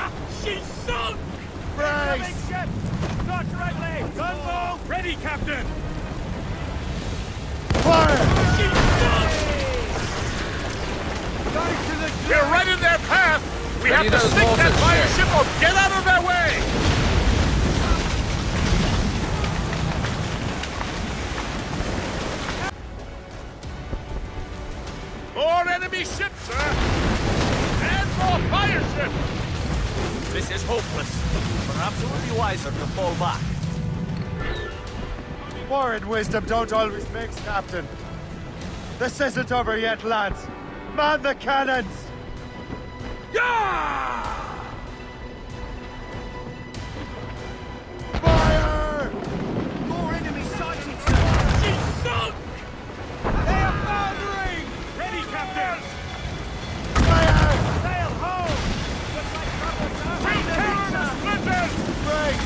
Fire! She sunk! Brace! Captain! Fire! We're right in their path! We have to sink that fire ship or get out of their way! More enemy ships, sir! And more fire ships! This is hopeless. Perhaps it would be wiser to fall back. War and wisdom don't always mix, Captain. This isn't over yet, lads. Man the cannons! Yeah! Fire! More enemy sighted! She's sunk! They are firing! Ready, Captain! Fire! Sail home! Take tanks and splinters! Break!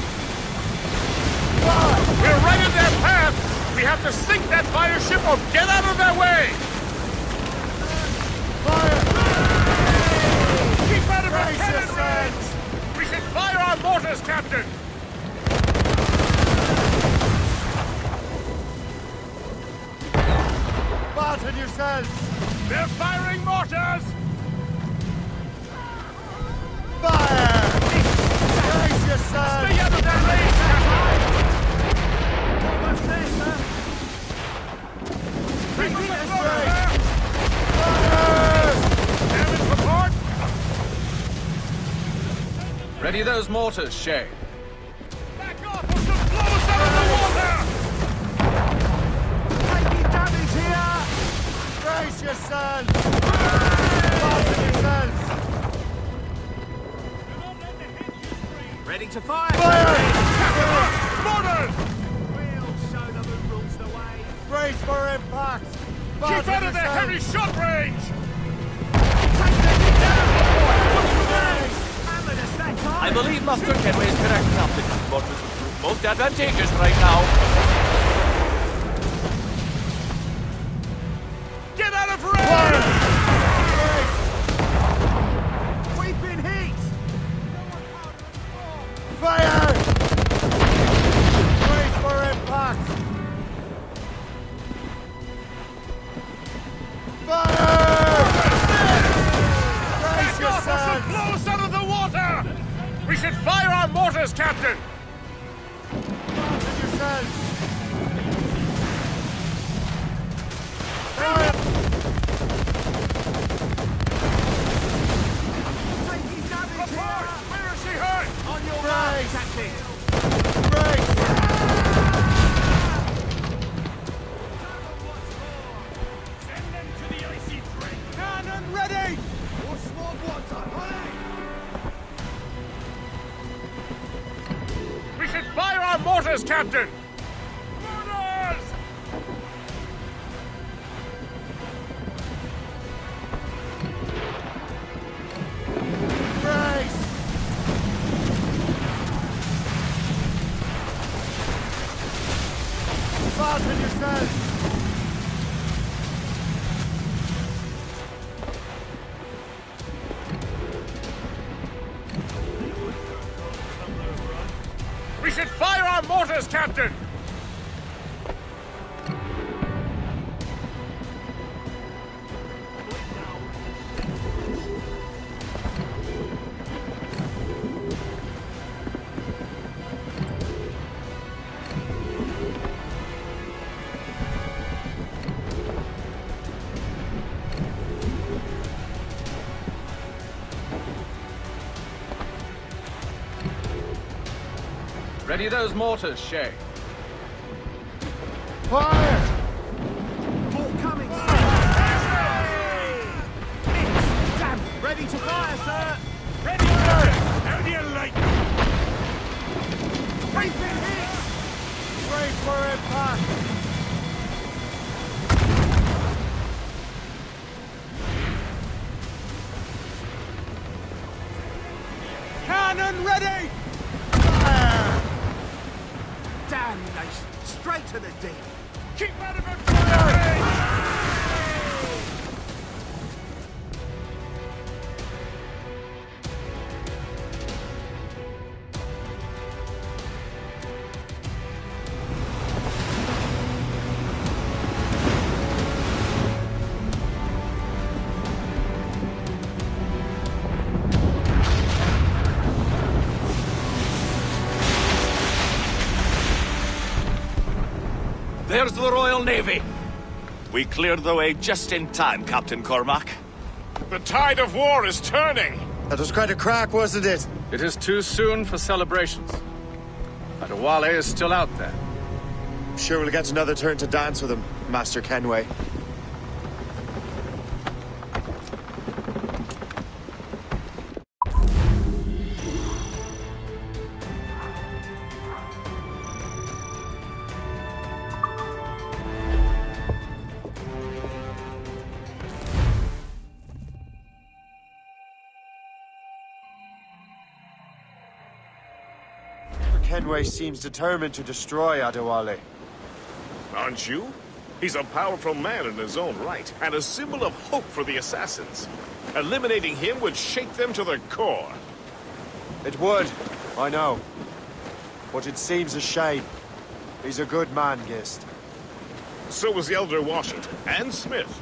Fire! We're right in their path! We have to sink that fire ship or get out of their way! Fire! We should fire our mortars, Captain! Barton yourselves! They're firing mortars! Fire! Brace yourselves! Stay out of their range, Captain! What's this, sir? Bring them in order, sir! Fire! Damage report! Ready those mortars, Shay. Back off or some blows out of the water! Taking damage here! Brace yourselves! Fasten yourselves! Do not let the hit you scream! Ready to fire! Fire! Mortars! We'll show them who rules the way! Brace for impact! Keep out of their heavy shot range! Take them down! I believe Master Kenway is correct, Captain. What is most advantageous right now. Get out of range! We've been hit! Fire! Brace for impact! Fire! Brace yourselves! Blows out of the water! We should fire our mortars, Captain! Martin yourselves! Fire! Taking damage! Report! Where is she hurt? On your right, Captain! Brace! Send them to the icy drink! Cannon ready! Or small water, honey! We should fire our mortars, Captain! Mortars! Brace! Fasten yourselves! Mortars, Captain! Ready those mortars, Shay. Fire! More coming, sir! Fire! It's damn ready to fire, sir! Ready, sir! How do you like them? Brace in here! Brace for impact! Cannon ready! Straight to the deep. Keep out of her range! There's the Royal Navy. We cleared the way just in time, Captain Cormac. The tide of war is turning. That was quite a crack, wasn't it? It is too soon for celebrations. Adewale is still out there. I'm sure we'll get another turn to dance with him, Master Kenway. Kenway seems determined to destroy Adewale. Aren't you? He's a powerful man in his own right, and a symbol of hope for the assassins. Eliminating him would shake them to the core. It would, I know. But it seems a shame. He's a good man, Gist. So was the Elder Washington, and Smith.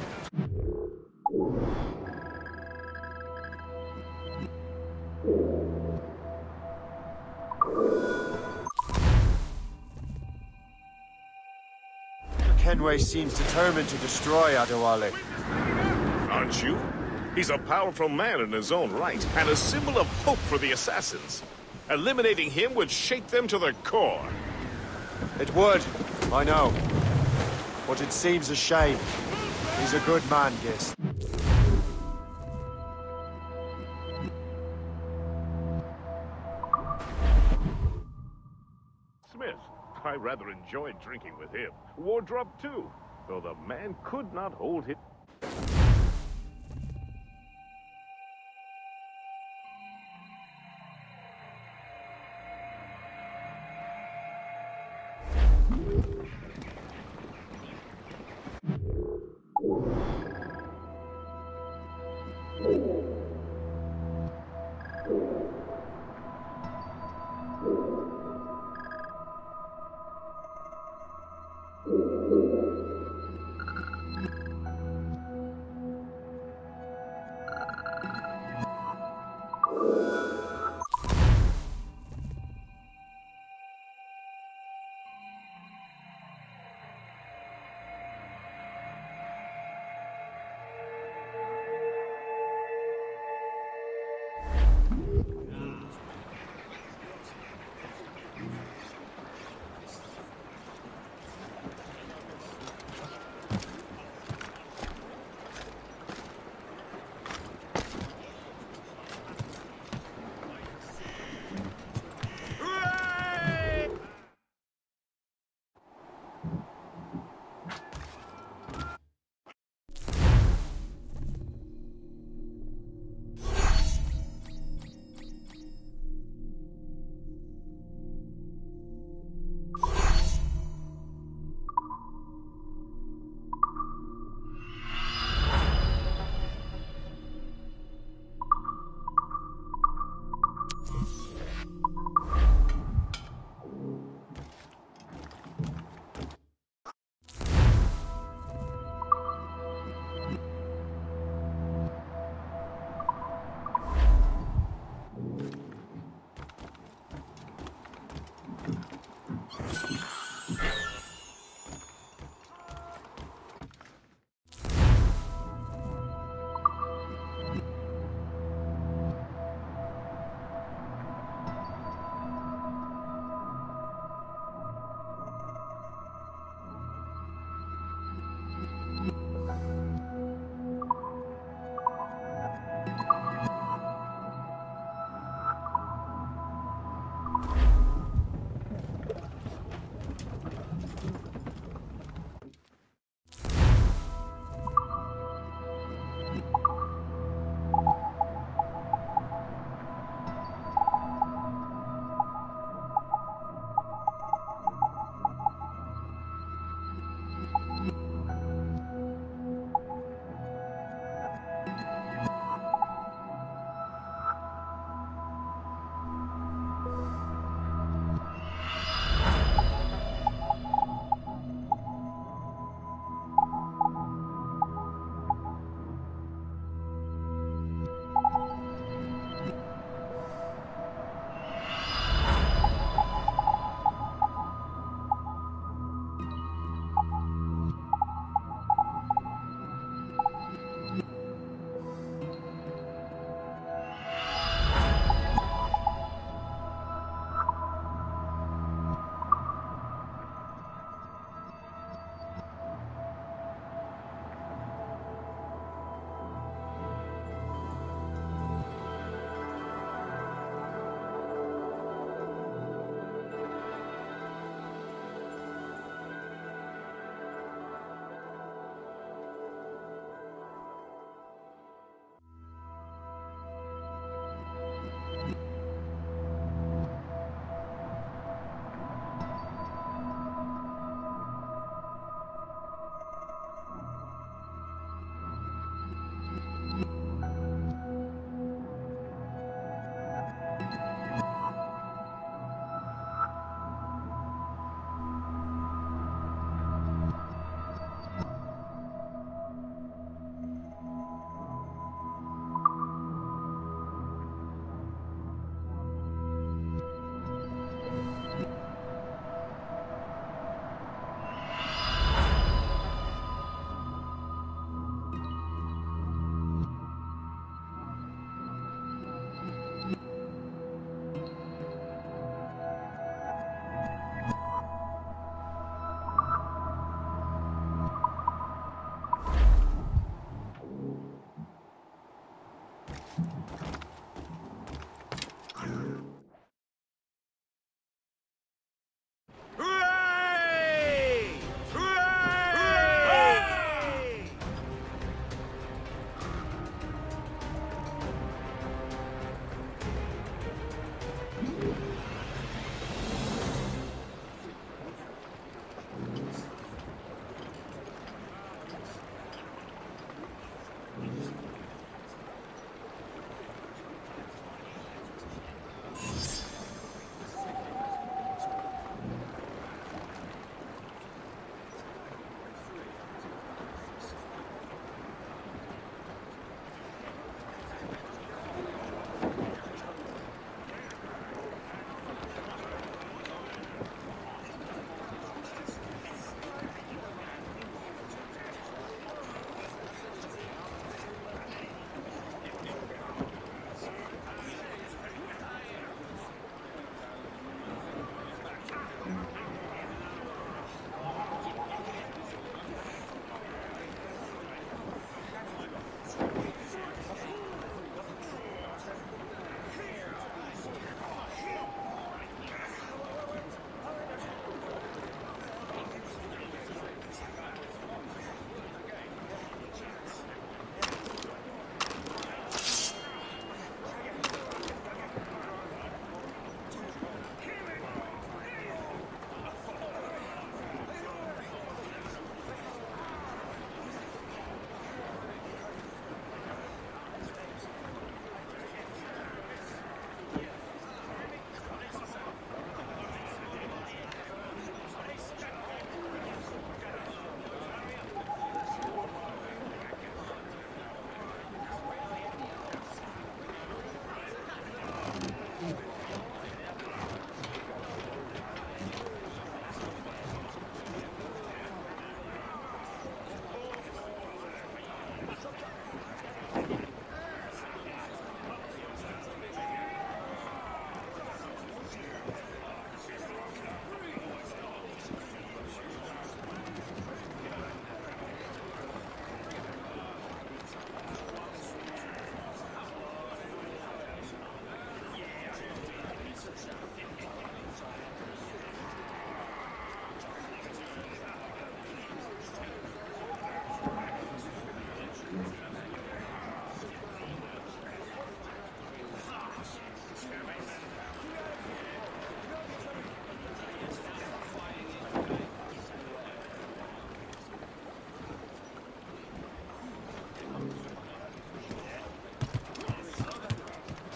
Kenway seems determined to destroy Adewale. Aren't you? He's a powerful man in his own right, and a symbol of hope for the assassins. Eliminating him would shake them to the core. It would, I know. But it seems a shame. He's a good man, Gist. I rather enjoyed drinking with him. Wardrop, too, though the man could not hold his...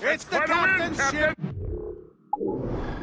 It's, it's the captain's ship!